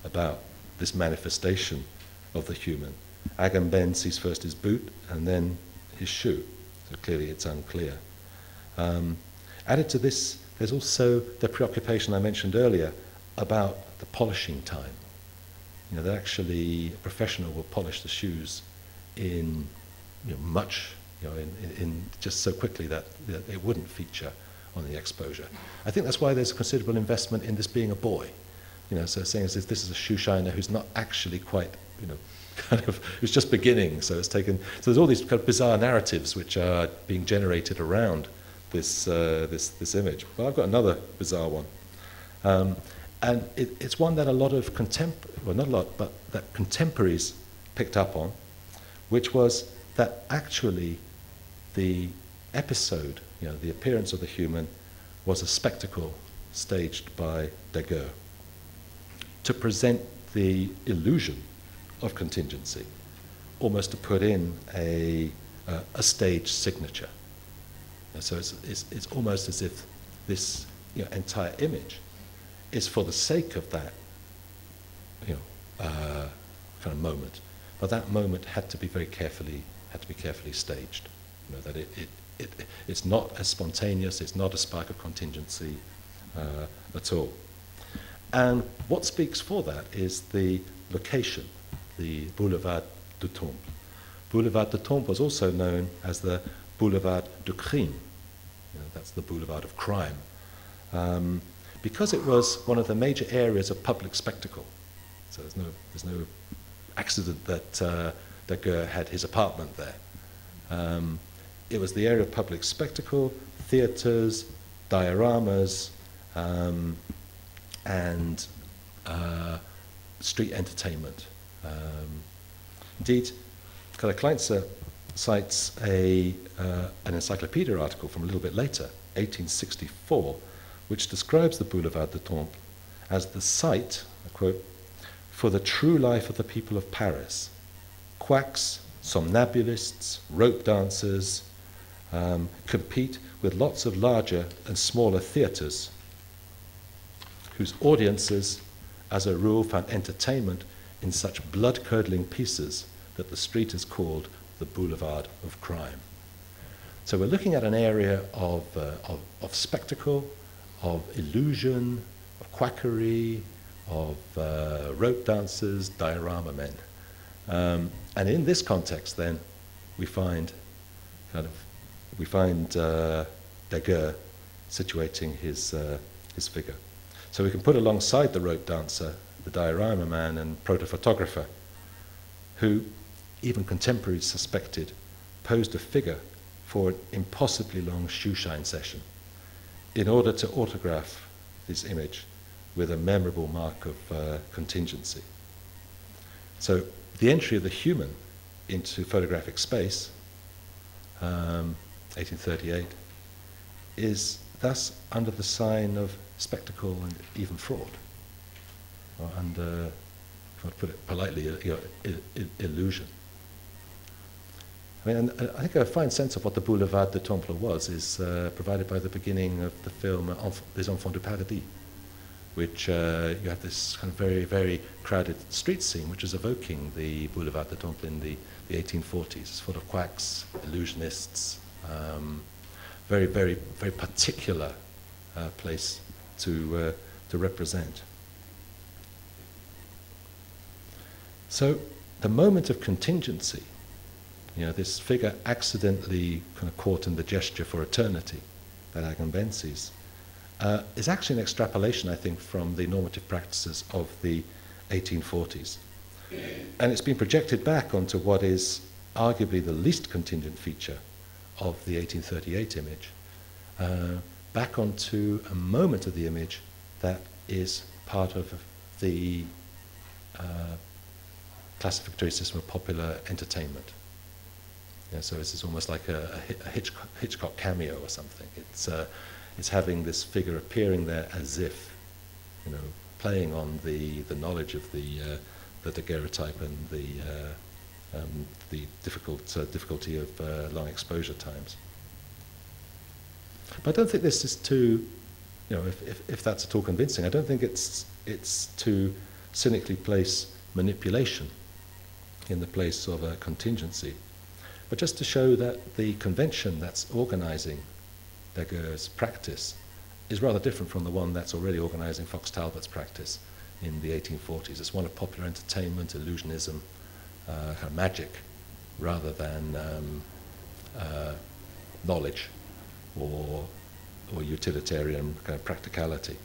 about this manifestation of the human. Agamben sees first his boot and then his shoe, so clearly it's unclear. Added to this, there's also the preoccupation I mentioned earlier about the polishing time. You know, that actually a professional will polish the shoes in just so quickly that it wouldn't feature on the exposure. I think that's why there's a considerable investment in this being a boy. You know, so saying as if this is a shoe shiner who's not actually quite, you know, kind of, who's just beginning, so it's taken, so there's all these kind of bizarre narratives which are being generated around this, this image. Well, I've got another bizarre one. And it's one that a lot of that contemporaries picked up on, which was that actually the episode, you know, the appearance of the human, was a spectacle staged by Daguerre to present the illusion of contingency, almost to put in a stage signature. And so it's almost as if this, you know, entire image is for the sake of that, you know, kind of moment. But that moment had to be carefully staged. You know, that it's not as spontaneous, it's not a spark of contingency at all. And what speaks for that is the location, the Boulevard du Temple. Boulevard du Temple was also known as the Boulevard du Crime. You know, that's the Boulevard of Crime. Because it was one of the major areas of public spectacle. So there's no accident that Daguerre had his apartment there. It was the area of public spectacle, theatres, dioramas, and street entertainment. Indeed, Kleinzer cites an encyclopedia article from a little bit later, 1864, which describes the Boulevard du Temple as the site, I quote, for the true life of the people of Paris, quacks, somnambulists, rope dancers, compete with lots of larger and smaller theatres, whose audiences, as a rule, found entertainment in such blood-curdling pieces that the street is called the Boulevard of Crime. So we're looking at an area of spectacle, of illusion, of quackery, of rope dancers, diorama men. And in this context, then, we find Daguerre situating his figure. So we can put alongside the rope dancer, the diorama man, and proto-photographer, who even contemporaries suspected posed a figure for an impossibly long shoeshine session in order to autograph this image with a memorable mark of contingency. So the entry of the human into photographic space, 1838, is thus under the sign of spectacle and even fraud, or under, if I put it politely, you know, illusion. I mean, and I think a fine sense of what the Boulevard du Temple was is provided by the beginning of the film Les Enfants du Paradis, which you have this kind of very, very crowded street scene, which is evoking the Boulevard du Temple in the 1840s. It's full of quacks, illusionists, very, very, very particular place to represent. So the moment of contingency, you know, this figure accidentally kind of caught in the gesture for eternity that Agamben sees, is actually an extrapolation, I think, from the normative practices of the 1840s. And it's been projected back onto what is arguably the least contingent feature of the 1838 image, back onto a moment of the image that is part of the classificatory system of popular entertainment. Yeah, so this is almost like a Hitchcock cameo or something. It's having this figure appearing there as if, you know, playing on the knowledge of the daguerreotype and the difficulty of long exposure times. But I don't think this is too, you know, if that's at all convincing, I don't think it's to cynically place manipulation in the place of a contingency, but just to show that the convention that's organizing Daguerre's practice is rather different from the one that's already organizing Fox Talbot's practice in the 1840s. It's one of popular entertainment, illusionism, kind of magic, rather than knowledge or utilitarian kind of practicality.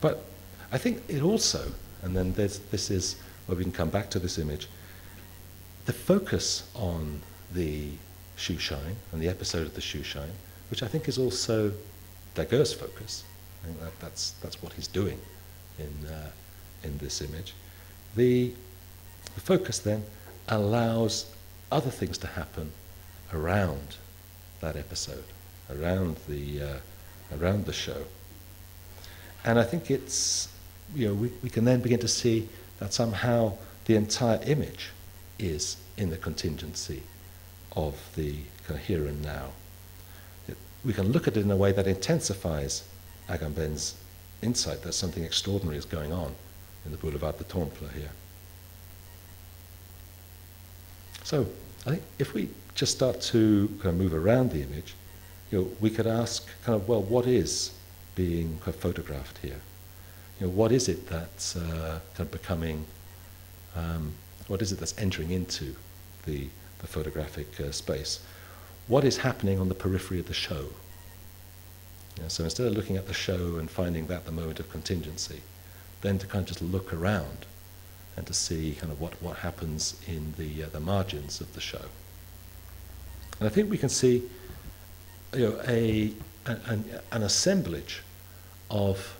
But I think it also, and then this is where we can come back to this image, the focus on the shoe shine and the episode of the shoe shine, which I think is also Daguerre's focus. I think that's what he's doing in this image. The focus then allows other things to happen around that episode, around the show. And I think it's, you know, we can then begin to see that somehow the entire image is in the contingency of the kind of here and now. We can look at it in a way that intensifies Agamben's insight that something extraordinary is going on in the Boulevard du Temple here. So I think if we just start to kind of move around the image, you know, we could ask kind of, well, what is being kind of photographed here? You know, what is it that's kind of becoming, what is it that's entering into the photographic space? What is happening on the periphery of the show? You know, so instead of looking at the show and finding that the moment of contingency, then to kind of just look around and to see kind of what happens in the margins of the show. And I think we can see, you know, an assemblage of,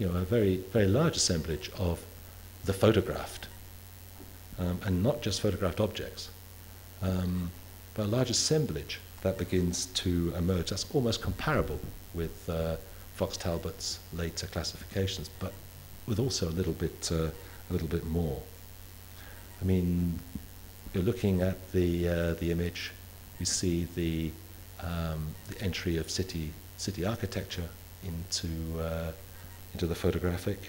you know, a very, very large assemblage of the photographed, and not just photographed objects, but a large assemblage that begins to emerge. That's almost comparable with Fox Talbot's later classifications, but with also a little bit more. I mean, you're looking at the image. We see the entry of city architecture into the photographic,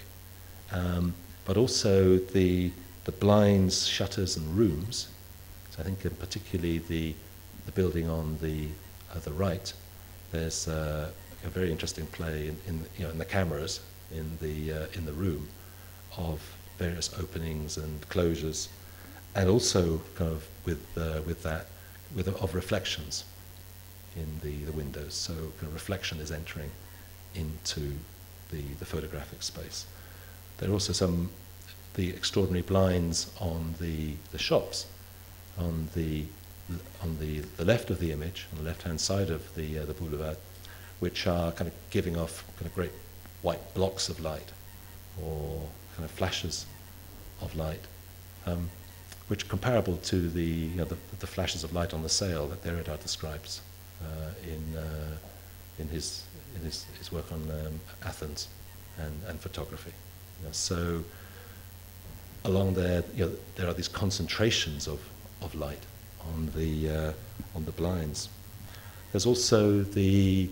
but also the blinds, shutters, and rooms. So I think particularly the building on the right. There's a very interesting play in the cameras in the room of various openings and closures, and also kind of with reflections in the windows. So kind of reflection is entering into the photographic space. There are also the extraordinary blinds on the shops on the left of the image, on the left-hand side of the boulevard, which are kind of giving off kind of great white blocks of light or kind of flashes of light, which are comparable to the flashes of light on the sail that Derrida describes in his work on Athens and photography. You know, so along there, you know, there are these concentrations of light on the blinds. There's also the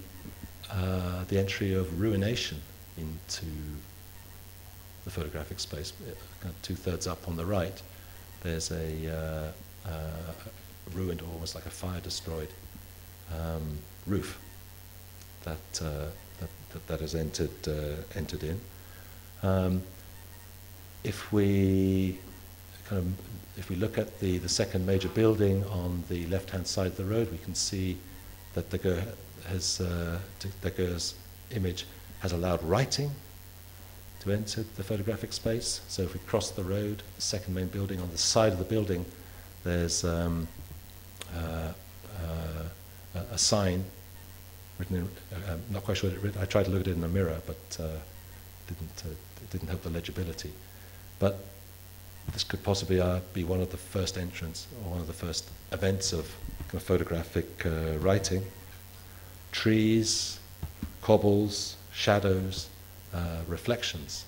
entry of ruination into the photographic space. Kind of two-thirds up on the right, there's a ruined, almost like a fire-destroyed roof that has entered in. If we look at the second major building on the left-hand side of the road, we can see that Daguerre's image has allowed writing to enter the photographic space. So if we cross the road, the second main building, on the side of the building, there's a sign written in, I'm not quite sure what it written, I tried to look at it in the mirror, but it didn't help the legibility. But this could possibly be one of the first entrants, or one of the first events of kind of photographic writing. Trees, cobbles, shadows, reflections.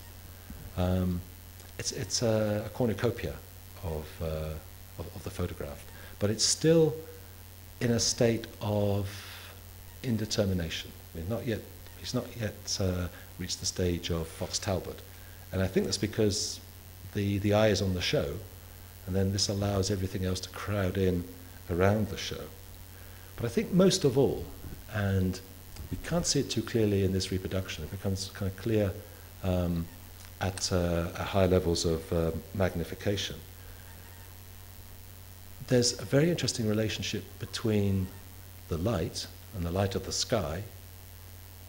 It's a cornucopia of the photograph, but it's still in a state of indetermination. He's not yet reached the stage of Fox Talbot, and I think that's because the eye is on the show, and then this allows everything else to crowd in around the show. But I think most of all, and we can't see it too clearly in this reproduction, it becomes kind of clear at high levels of magnification. There's a very interesting relationship between the light and the light of the sky,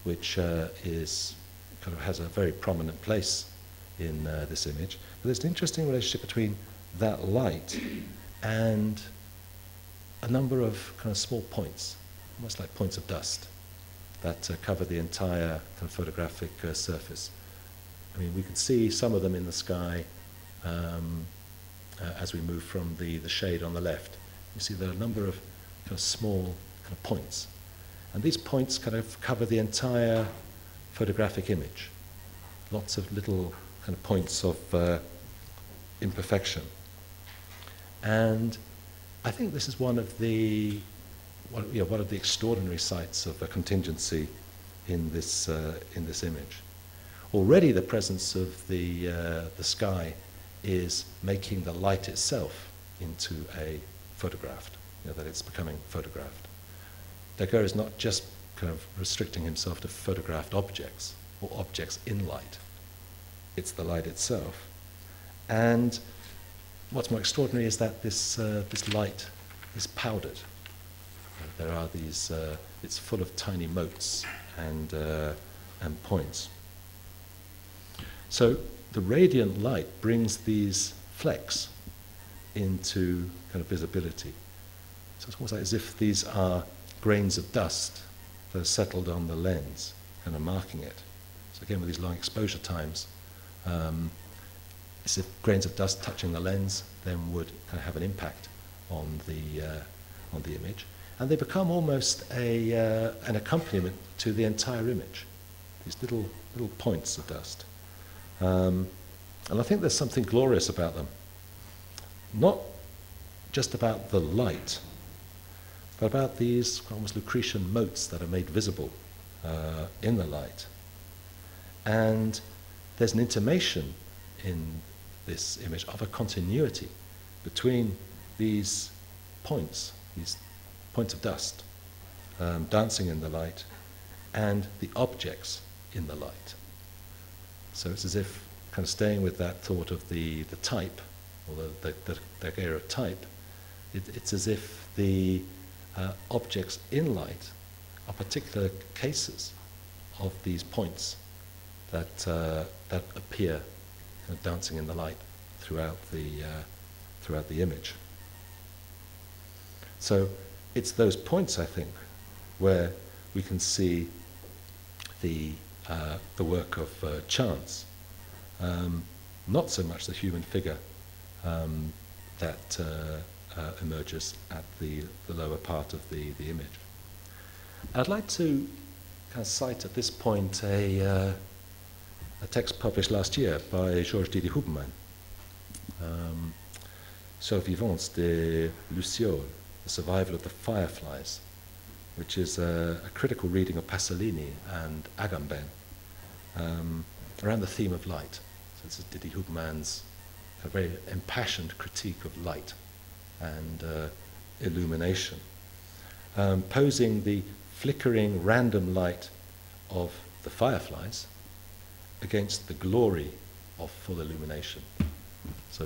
which has a very prominent place in this image. But there's an interesting relationship between that light and a number of kind of small points, almost like points of dust, that cover the entire kind of photographic surface. I mean, we can see some of them in the sky as we move from the shade on the left. You see there are a number of kind of small kind of points. And these points kind of cover the entire photographic image. Lots of little kind of points of imperfection. And I think this is one of the one of the extraordinary sights of a contingency in this image. Already the presence of the sky is making the light itself into a photograph, that it's becoming photographed. Daguerre is not just kind of restricting himself to photographed objects or objects in light. It's the light itself. And what's more extraordinary is that this light is powdered. There are these, it's full of tiny motes and points. So the radiant light brings these flecks into kind of visibility. So it's almost like as if these are grains of dust that are settled on the lens and are marking it. So again, with these long exposure times, as if grains of dust touching the lens then would kind of have an impact on the image. And they become almost an accompaniment to the entire image, these little points of dust. And I think there's something glorious about them, not just about the light, but about these almost Lucretian motes that are made visible in the light. And there's an intimation in this image of a continuity between these points, these points of dust dancing in the light and the objects in the light. So it's as if kind of staying with that thought of the type, or the Daguerre of type, it's as if the objects in light are particular cases of these points that appear kind of dancing in the light throughout the image. So it's those points, I think, where we can see the work of chance, not so much the human figure that emerges at the lower part of the image. I'd like to kind of cite at this point a text published last year by Georges Didi-Huberman, Survivance des Lucioles, The Survival of the Fireflies, which is a critical reading of Pasolini and Agamben around the theme of light. So this is Didi-Huberman's very impassioned critique of light and illumination, posing the flickering random light of the fireflies against the glory of full illumination. So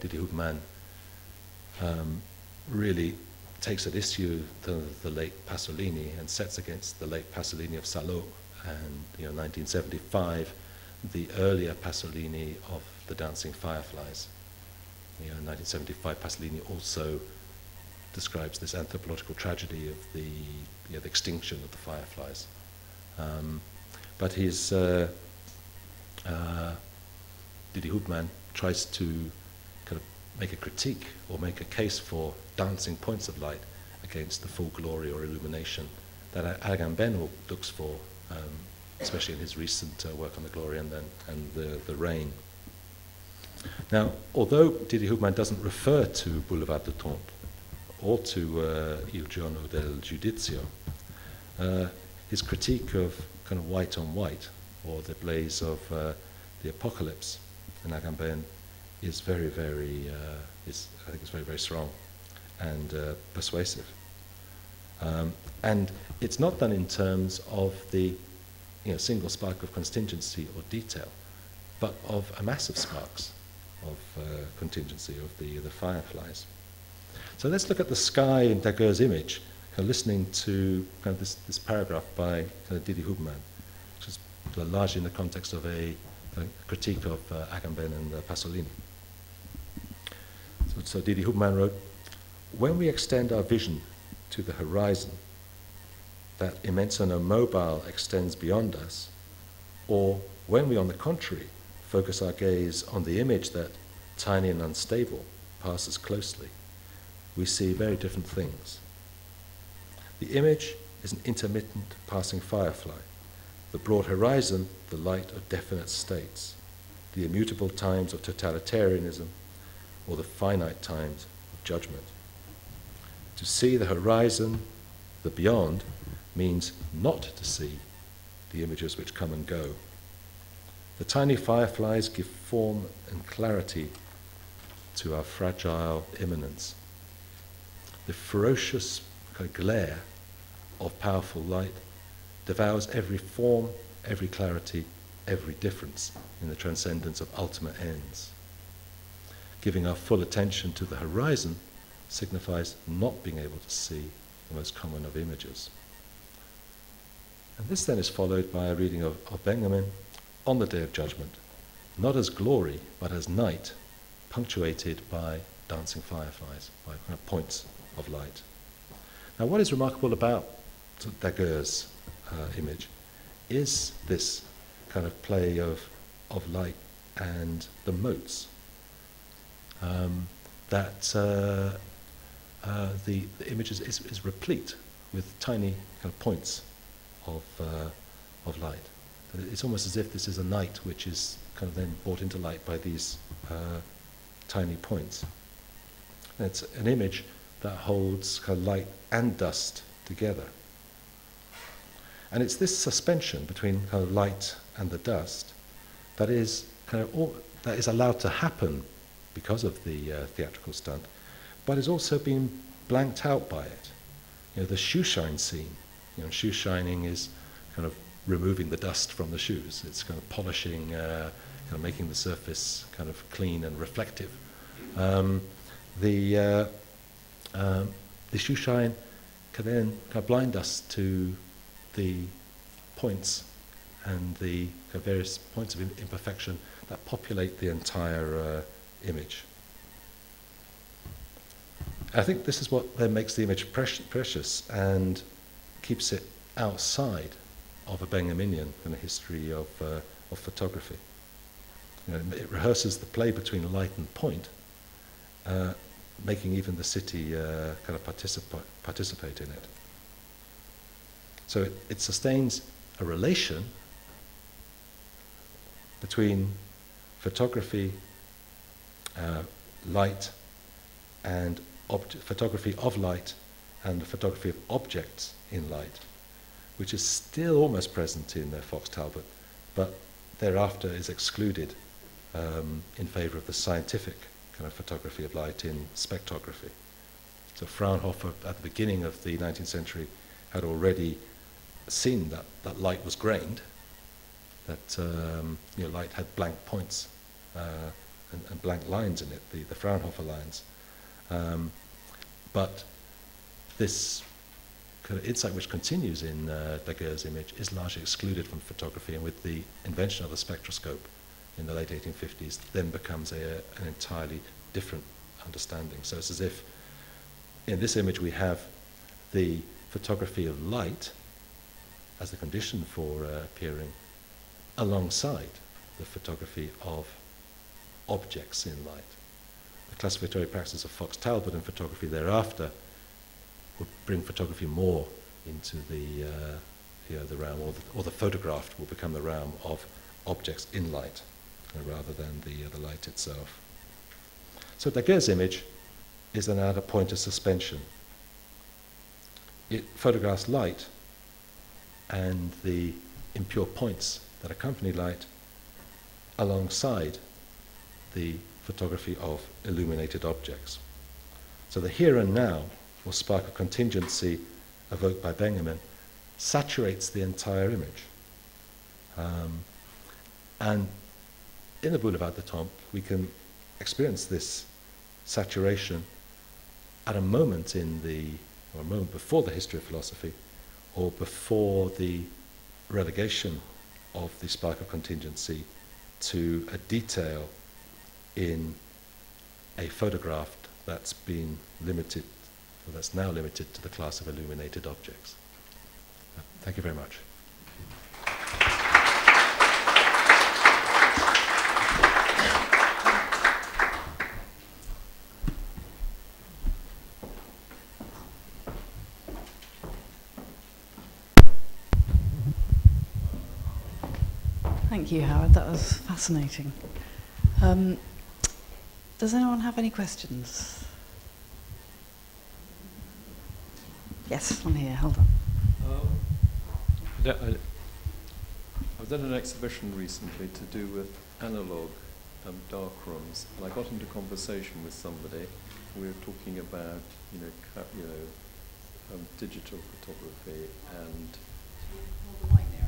Didi-Huberman really takes at issue the late Pasolini, and sets against the late Pasolini of Salò and 1975, the earlier Pasolini of The Dancing Fireflies. You know, in 1975, Pasolini also describes this anthropological tragedy of the extinction of the fireflies. But his Didi-Huberman tries to kind of make a critique or make a case for dancing points of light against the full glory or illumination that Agamben looks for, especially in his recent work on the glory and the rain. Now, although Didi-Huberman doesn't refer to Boulevard du Temple or to Il Giorno del Giudizio, his critique of kind of white on white or the blaze of the apocalypse in Agamben is very, very strong and persuasive. And it's not done in terms of the single spark of contingency or detail, but of a mass of sparks of contingency of the fireflies. So let's look at the sky in Daguerre's image, kind of listening to kind of this paragraph by kind of Didi-Huberman, which is largely in the context of a critique of Agamben and Pasolini. So Didi-Huberman wrote, "When we extend our vision to the horizon, that immense and immobile extends beyond us, or when we, on the contrary, focus our gaze on the image that, tiny and unstable, passes closely, we see very different things. The image is an intermittent passing firefly, the broad horizon the light of definite states, the immutable times of totalitarianism, or the finite times of judgment. To see the horizon, the beyond, means not to see the images which come and go. The tiny fireflies give form and clarity to our fragile immanence. The ferocious glare of powerful light devours every form, every clarity, every difference in the transcendence of ultimate ends. Giving our full attention to the horizon signifies not being able to see the most common of images." And this then is followed by a reading of Benjamin, "On the day of judgment, not as glory, but as night, punctuated by dancing fireflies, by kind of points of light." Now, what is remarkable about Daguerre's image is this kind of play of light and the motes. The image is replete with tiny kind of points of light. It's almost as if this is a night which is kind of then brought into light by these tiny points. And it's an image that holds kind of light and dust together. And it's this suspension between kind of light and the dust that is kind of that is allowed to happen because of the theatrical stunt, but is also being blanked out by it. You know, the shoeshine scene. You know, shoeshining is kind of removing the dust from the shoes. It's kind of polishing, kind of making the surface kind of clean and reflective. The shoe shine can then kind of blind us to the points and the kind of various points of imperfection that populate the entire image. I think this is what then makes the image precious and keeps it outside of a Benjaminian and a history of photography. You know, it rehearses the play between light and point, making even the city kind of participate in it. So it sustains a relation between photography, light, and photography of light, and the photography of objects in light, which is still almost present in Fox Talbot, but thereafter is excluded in favour of the scientific kind of photography of light in spectrography. So Fraunhofer, at the beginning of the 19th century, had already seen that light was grained, that light had blank points and blank lines in it, the Fraunhofer lines. But this insight which continues in Daguerre's image is largely excluded from photography, and with the invention of the spectroscope in the late 1850s, then becomes an entirely different understanding. So it's as if in this image we have the photography of light as the condition for appearing alongside the photography of objects in light. The classificatory practices of Fox Talbot and photography thereafter would bring photography more into the realm, or the photographed will become the realm of objects in light rather than the light itself. So Daguerre's image is then at a point of suspension. It photographs light, and the impure points that accompany light alongside the photography of illuminated objects. So the here and now will spark a contingency evoked by Benjamin, saturates the entire image. And in the Boulevard du Temple, we can experience this saturation at a moment in the, or a moment before the history of philosophy, or before the relegation of the spark of contingency to a detail in a photograph that's been limited, or that's now limited to the class of illuminated objects. Thank you very much. Thank you, Howard. That was fascinating. Does anyone have any questions? Yes, I'm here. Hold on. I've done an exhibition recently to do with analog dark rooms, and I got into conversation with somebody. We were talking about, digital photography and.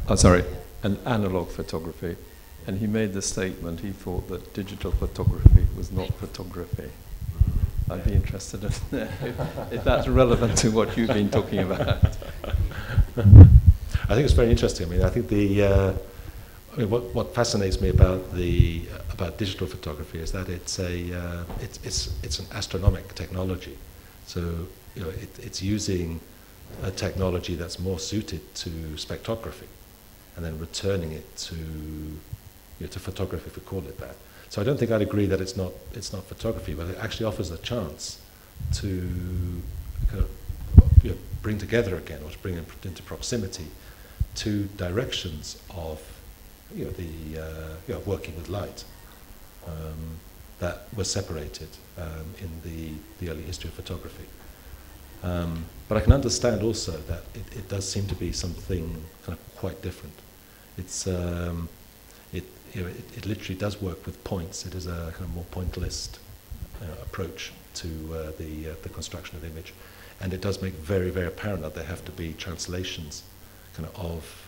Oh, sorry. And analog photography, and he made the statement he thought that digital photography was not photography. I'd be interested in if that's relevant to what you've been talking about. I think it's very interesting. I mean, I think the what fascinates me about the digital photography is that it's a it's an astronomic technology. So it's using a technology that's more suited to spectrography, and then returning it to photography, if we call it that. So I don't think I'd agree that it's not photography, but it actually offers a chance to bring together again, or to bring into proximity two directions of the working with light that were separated in the early history of photography. But I can understand also that it does seem to be something kind of quite different. It's it literally does work with points. It is a kind of more pointillist approach to the construction of the image, and it does make very, very apparent that there have to be translations, kind of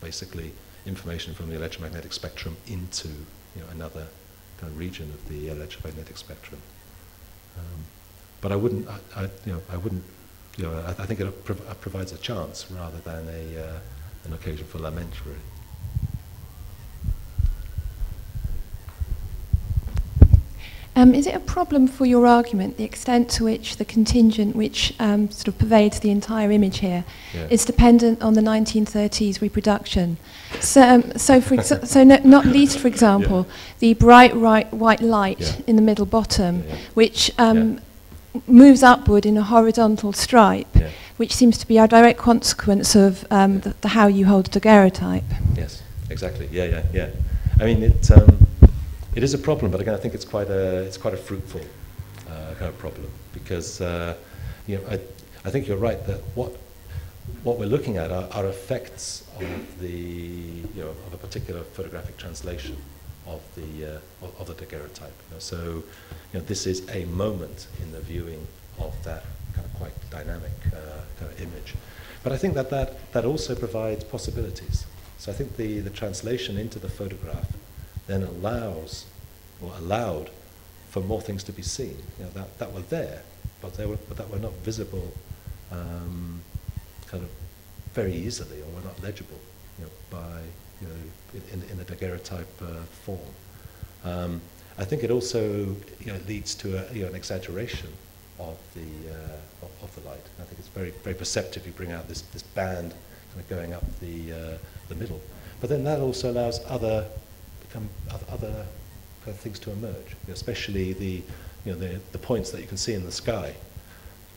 basically information from the electromagnetic spectrum into another kind of region of the electromagnetic spectrum. But I wouldn't, I think it provides a chance rather than an occasion for lament, really. Is it a problem for your argument, the extent to which the contingent, which sort of pervades the entire image here, is dependent on the 1930s reproduction? So, not least, for example, the bright white light in the middle bottom, which moves upward in a horizontal stripe, which seems to be a direct consequence of how you hold a daguerreotype. Yes, exactly. Yeah. I mean, it is a problem, but again, I think it's quite a fruitful kind of problem, because I think you're right that what we're looking at are effects of the of a particular photographic translation of the daguerreotype. So this is a moment in the viewing of that kind of quite dynamic kind of image. But I think that also provides possibilities. So I think the translation into the photograph then allowed for more things to be seen, that were there, but that were not visible kind of very easily, or were not legible, you know, by, you know, in a daguerreotype form. I think it also, you know, leads to a, you know, an exaggeration of the light. I think it's very, very perceptive. You bring out this band kind of going up the middle, but then that also allows other kind of things to emerge, you know, especially the points that you can see in the sky.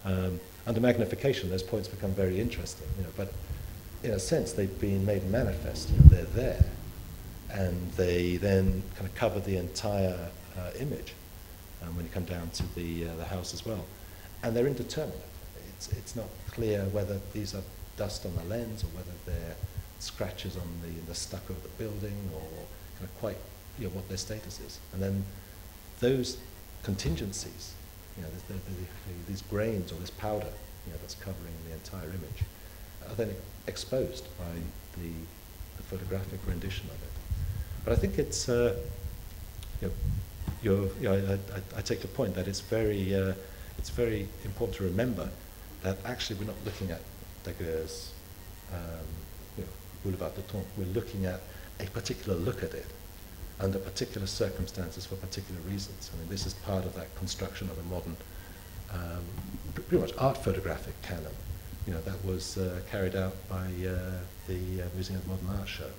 Under magnification, those points become very interesting, you know, but in a sense they've been made manifest. You know, they're there, and they then kind of cover the entire image. When you come down to the house as well, and they're indeterminate. It's not clear whether these are dust on the lens or whether they're scratches on the stucco of the building, or kind of quite, you know, what their status is. And then those contingencies, you know, these grains or this powder, you know, that's covering the entire image, are then exposed by the photographic rendition of it. But I think it's, I take the point that it's very important to remember that actually we're not looking at Daguerre's Boulevard du Temple. We're looking at a particular look at it under particular circumstances for particular reasons. I mean, this is part of that construction of a modern, pretty much art photographic canon, you know, that was carried out by the Museum of Modern Art show.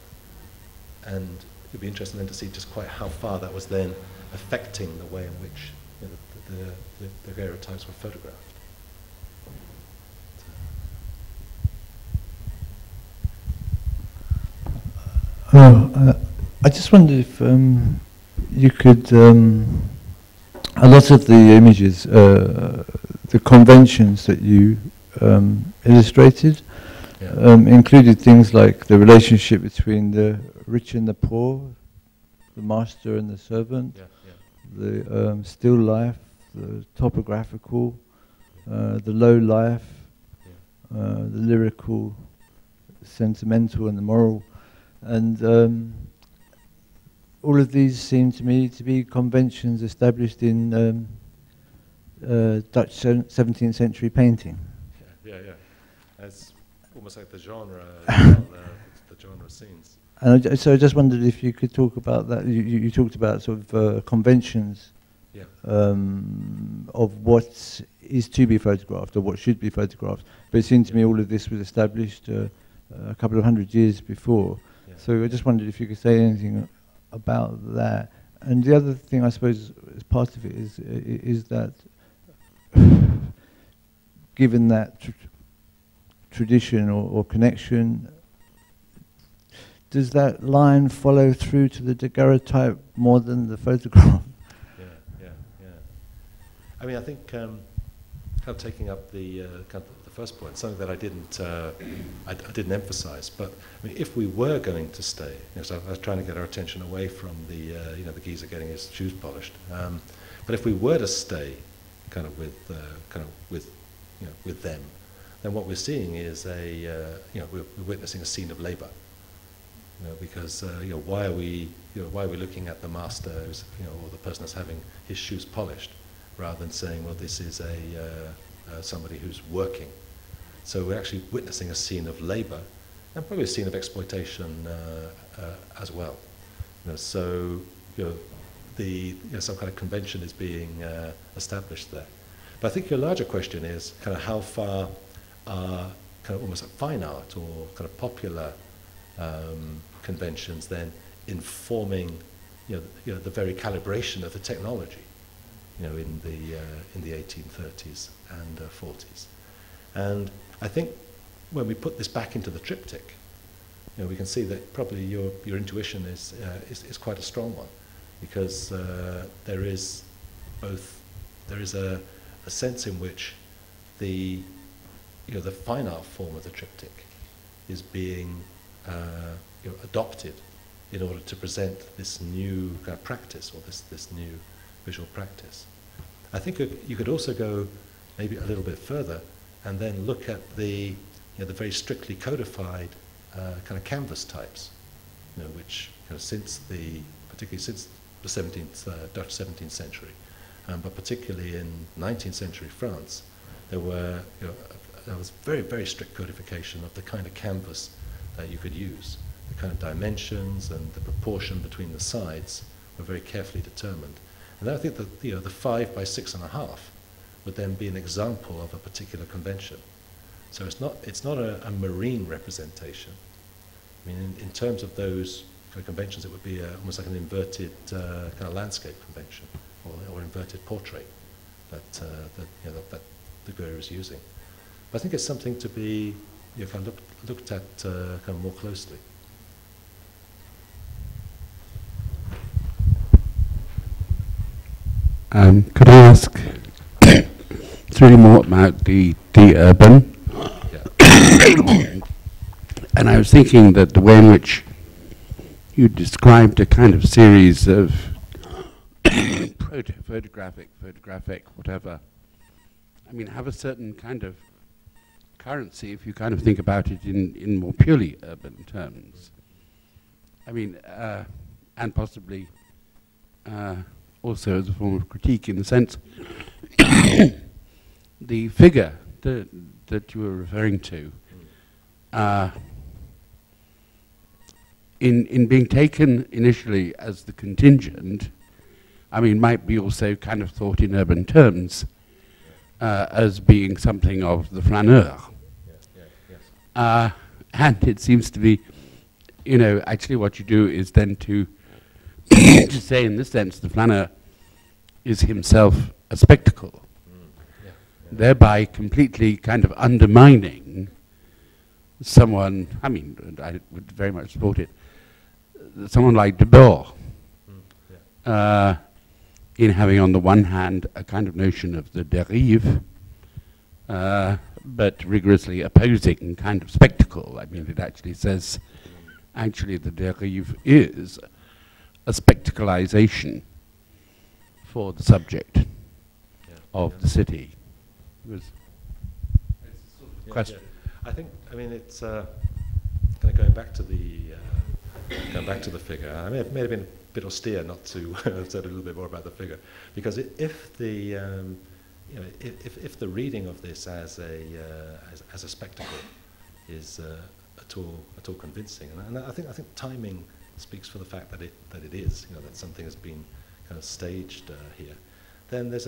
And it'd be interesting then to see just quite how far that was then affecting the way in which, you know, the daguerreotypes were photographed. Hello, I just wondered if you could, a lot of the images, the conventions that you illustrated, yeah, included things like the relationship between the rich and the poor, the master and the servant, yeah, yeah, the still life, the topographical, the low life, yeah, the lyrical, sentimental, and the moral. And all of these seem to me to be conventions established in Dutch 17th century painting. Yeah, yeah, yeah. It's almost like the genre, the genre scenes. And so I just wondered if you could talk about that. You talked about sort of conventions, yeah, of what is to be photographed or what should be photographed. But it seemed to, yeah, me all of this was established a couple of hundred years before. Yeah. So I just wondered if you could say anything about that. And the other thing, I suppose, as part of it is that given that tradition or connection, does that line follow through to the daguerreotype more than the photograph? Yeah, yeah, yeah. I mean, I think kind of taking up the first point, something that I didn't I didn't emphasise. But I mean, if we were going to stay, you know, so I was trying to get our attention away from the you know, the geezer getting his shoes polished. But if we were to stay, kind of with them, then what we're seeing is a you know, we're witnessing a scene of labour. You know, because you know, why are we looking at the master, who's, you know, or the person that's having his shoes polished, rather than saying, well, this is a somebody who's working. So we're actually witnessing a scene of labour, and probably a scene of exploitation as well. You know, so you know, some kind of convention is being established there. But I think your larger question is kind of how far are kind of almost like fine art or kind of popular conventions then informing, you know, the very calibration of the technology, you know, in the 1830s and 40s. And I think when we put this back into the triptych, you know, we can see that probably your intuition is quite a strong one, because there is a sense in which the, you know, the fine art form of the triptych is being you know, adopted in order to present this new kind of practice, or this new visual practice. I think you could also go maybe a little bit further and then look at the, you know, the very strictly codified kind of canvas types, you know, which, you know, particularly since the 17th Dutch 17th century, but particularly in 19th century France, there were, you know, a there was very, very strict codification of the kind of canvas that you could use. The kind of dimensions and the proportion between the sides were very carefully determined. And I think that, you know, the 5 by 6.5 would then be an example of a particular convention. So it's not a marine representation. I mean, in terms of those kind of conventions, it would be almost like an inverted kind of landscape convention or inverted portrait that Daguerre is using. But I think it's something to be, you know, kind of looked at kind of more closely. Could I ask three more about the urban? Yeah. And I was thinking that the way in which you described a kind of series of photographic, whatever, I mean, have a certain kind of currency if you kind of think about it in more purely urban terms. I mean, and possibly also as a form of critique in the sense the figure that you were referring to in being taken initially as the contingent, I mean, might be also kind of thought in urban terms as being something of the flaneur. Yeah, yeah, yes. And it seems to be, you know, actually what you do is then to say in this sense the flaneur is himself a spectacle, thereby completely kind of undermining someone, I mean, I would very much support it, someone like Daguerre, in having on the one hand a kind of notion of the derive, but rigorously opposing kind of spectacle. I mean, it actually says, actually the derive is a spectacularization for the subject of the city. It was a sort of question. Yeah. I think, I mean, it's kind of going back to the figure. I mean, it may have been a bit austere not to have said a little bit more about the figure, because if the reading of this as a spectacle is at all convincing, and I think timing speaks for the fact that it is, you know, that something has been kind of staged here, then there's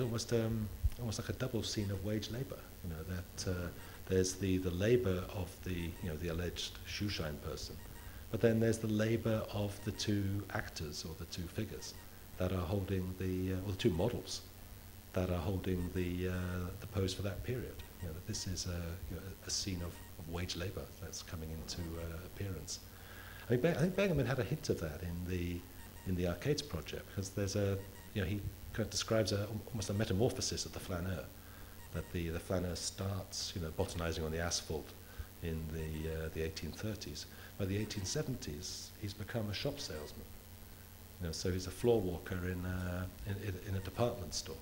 almost like a double scene of wage labour. You know, that there's the labour of the, you know, the alleged shoeshine person, but then there's the labour of the two actors or the two figures that are holding the two models that are holding the pose for that period. You know, that this is a scene of wage labour that's coming into appearance. I think Benjamin had a hint of that in the Arcades project, because there's a, you know, he kind of describes almost a metamorphosis of the flaneur, that the flaneur starts, you know, botanizing on the asphalt in the 1830s. By the 1870s, he's become a shop salesman. You know, so he's a floor walker in a department store.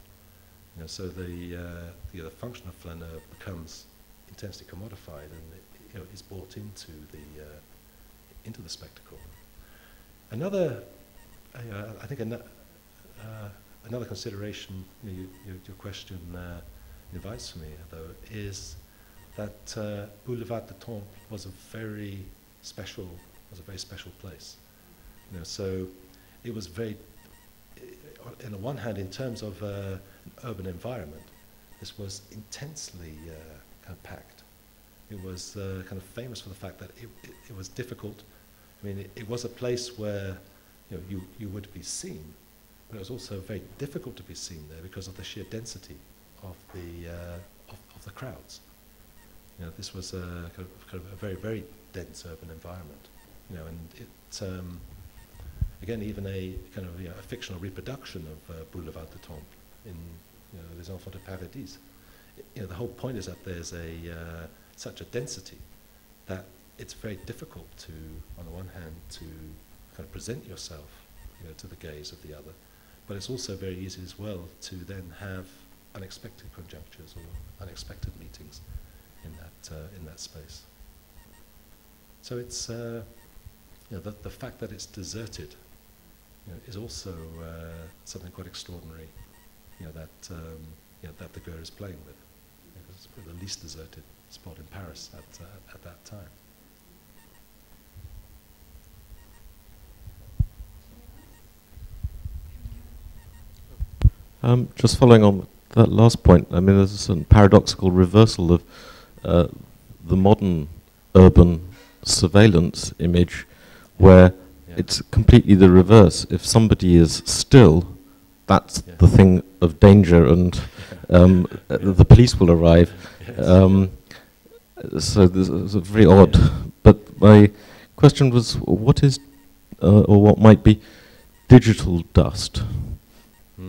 You know, so the function of flaneur becomes intensely commodified, and it, you know, is brought into the spectacle. Another, I think, another consideration, you know, your question invites for me, though, is that Boulevard du Temple was a very special place. You know, so it was very, on the one hand, in terms of an urban environment, this was intensely kind of packed. It was kind of famous for the fact that it was difficult. I mean, it was a place where, you know, you would be seen, but it was also very difficult to be seen there because of the sheer density of the crowds. You know, this was kind of a very, very dense urban environment. You know, and it again, even a kind of, you know, a fictional reproduction of Boulevard du Temple in, you know, Les Enfants du Paradis. You know, the whole point is that there's a such a density that it's very difficult to, on the one hand, to kind of present yourself, you know, to the gaze of the other, but it's also very easy as well to then have unexpected conjunctures or unexpected meetings in that space. So it's, you know, the fact that it's deserted, you know, is also something quite extraordinary, you know, that Daguerre is playing with. the least deserted spot in Paris at that time. Just following on that last point, I mean, there's a certain paradoxical reversal of the modern urban surveillance image where it's completely the reverse. If somebody is still, that's the thing of danger, and the police will arrive. So this is very odd. But my question was, what is, or what might be, digital dust?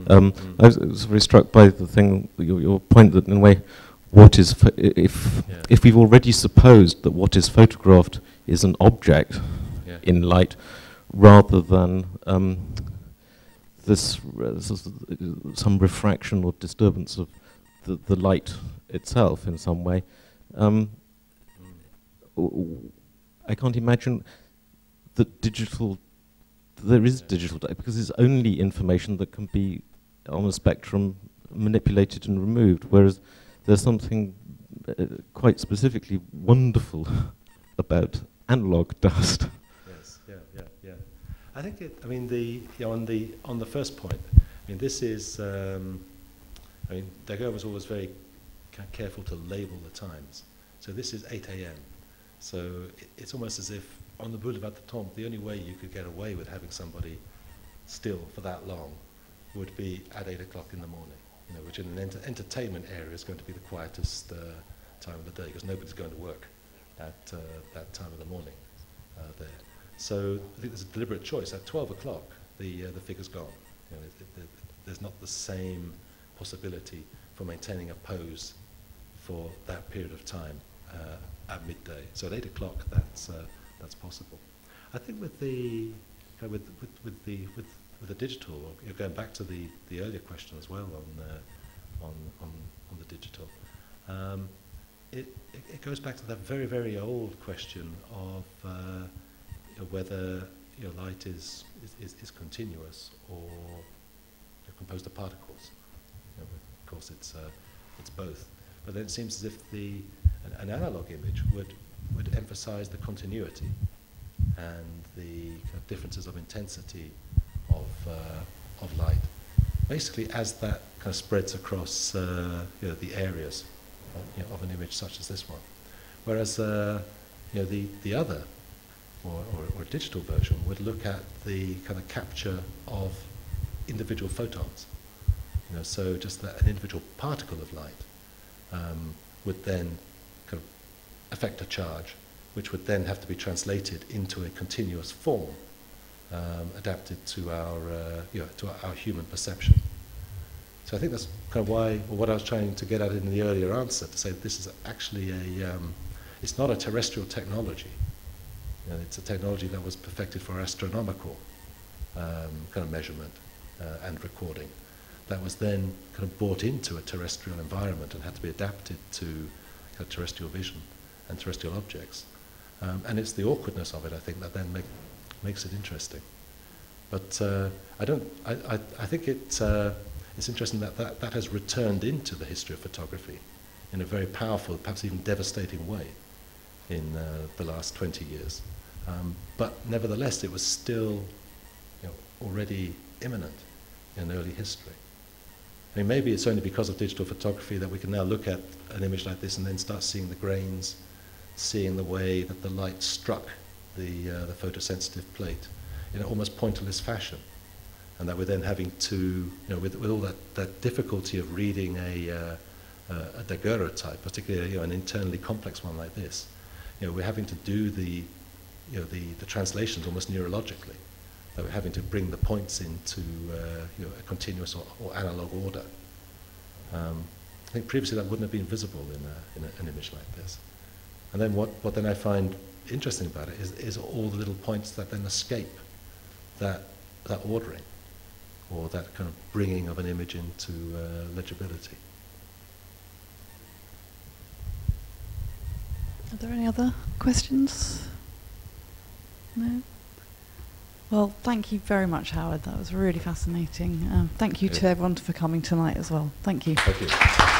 I was very struck by the thing, your point that in a way, what is if we've already supposed that what is photographed is an object in light, rather than some refraction or disturbance of the light itself in some way. I can't imagine that digital. There is digital data, because it's only information that can be on a spectrum manipulated and removed, whereas there's something quite specifically wonderful about analog dust. Yes, yeah. I think it, I mean, on the first point, I mean, this is, I mean, Daguerre was always very careful to label the times. So this is 8 a.m. So it's almost as if on the Boulevard du Temple, the only way you could get away with having somebody still for that long would be at 8 o'clock in the morning, you know, which in an entertainment area is going to be the quietest time of the day, because nobody's going to work at that time of the morning there. So I think there's a deliberate choice. At 12 o'clock, the figure's gone. You know, there's not the same possibility for maintaining a pose for that period of time at midday. So at 8 o'clock, that's possible. I think with the digital, you're going back to the earlier question as well on the digital. It goes back to that very, very old question of whether your light is continuous or composed of particles. You know, of course, it's both. But then it seems as if an analog image would emphasize the continuity and the kind of differences of intensity of light, basically as that kind of spreads across the areas of an image such as this one. Whereas the other or digital version would look at the kind of capture of individual photons. You know, so just that an individual particle of light would then affect a charge, which would then have to be translated into a continuous form, adapted to our to our human perception. So I think that's kind of why, or what I was trying to get at in the earlier answer, to say that this is actually it's not a terrestrial technology. You know, it's a technology that was perfected for astronomical kind of measurement and recording, that was then kind of brought into a terrestrial environment and had to be adapted to kind of terrestrial vision and terrestrial objects. And it's the awkwardness of it, I think, that then makes it interesting. But I think it's interesting that that has returned into the history of photography in a very powerful, perhaps even devastating way in the last 20 years. But nevertheless, it was still already imminent in early history. I mean, maybe it's only because of digital photography that we can now look at an image like this and then start seeing the grains, seeing the way that the light struck the photosensitive plate in an almost pointless fashion, and that we're then having to, with all that difficulty of reading a daguerreotype, particularly an internally complex one like this, we're having to do the translations almost neurologically, that we're having to bring the points into a continuous or analog order. I think previously that wouldn't have been visible in an image like this. And then what then I find interesting about it is all the little points that then escape that ordering, or that kind of bringing of an image into legibility. Are there any other questions? No? Well, thank you very much, Howard. That was really fascinating. Thank you to everyone for coming tonight as well. Thank you. Thank you.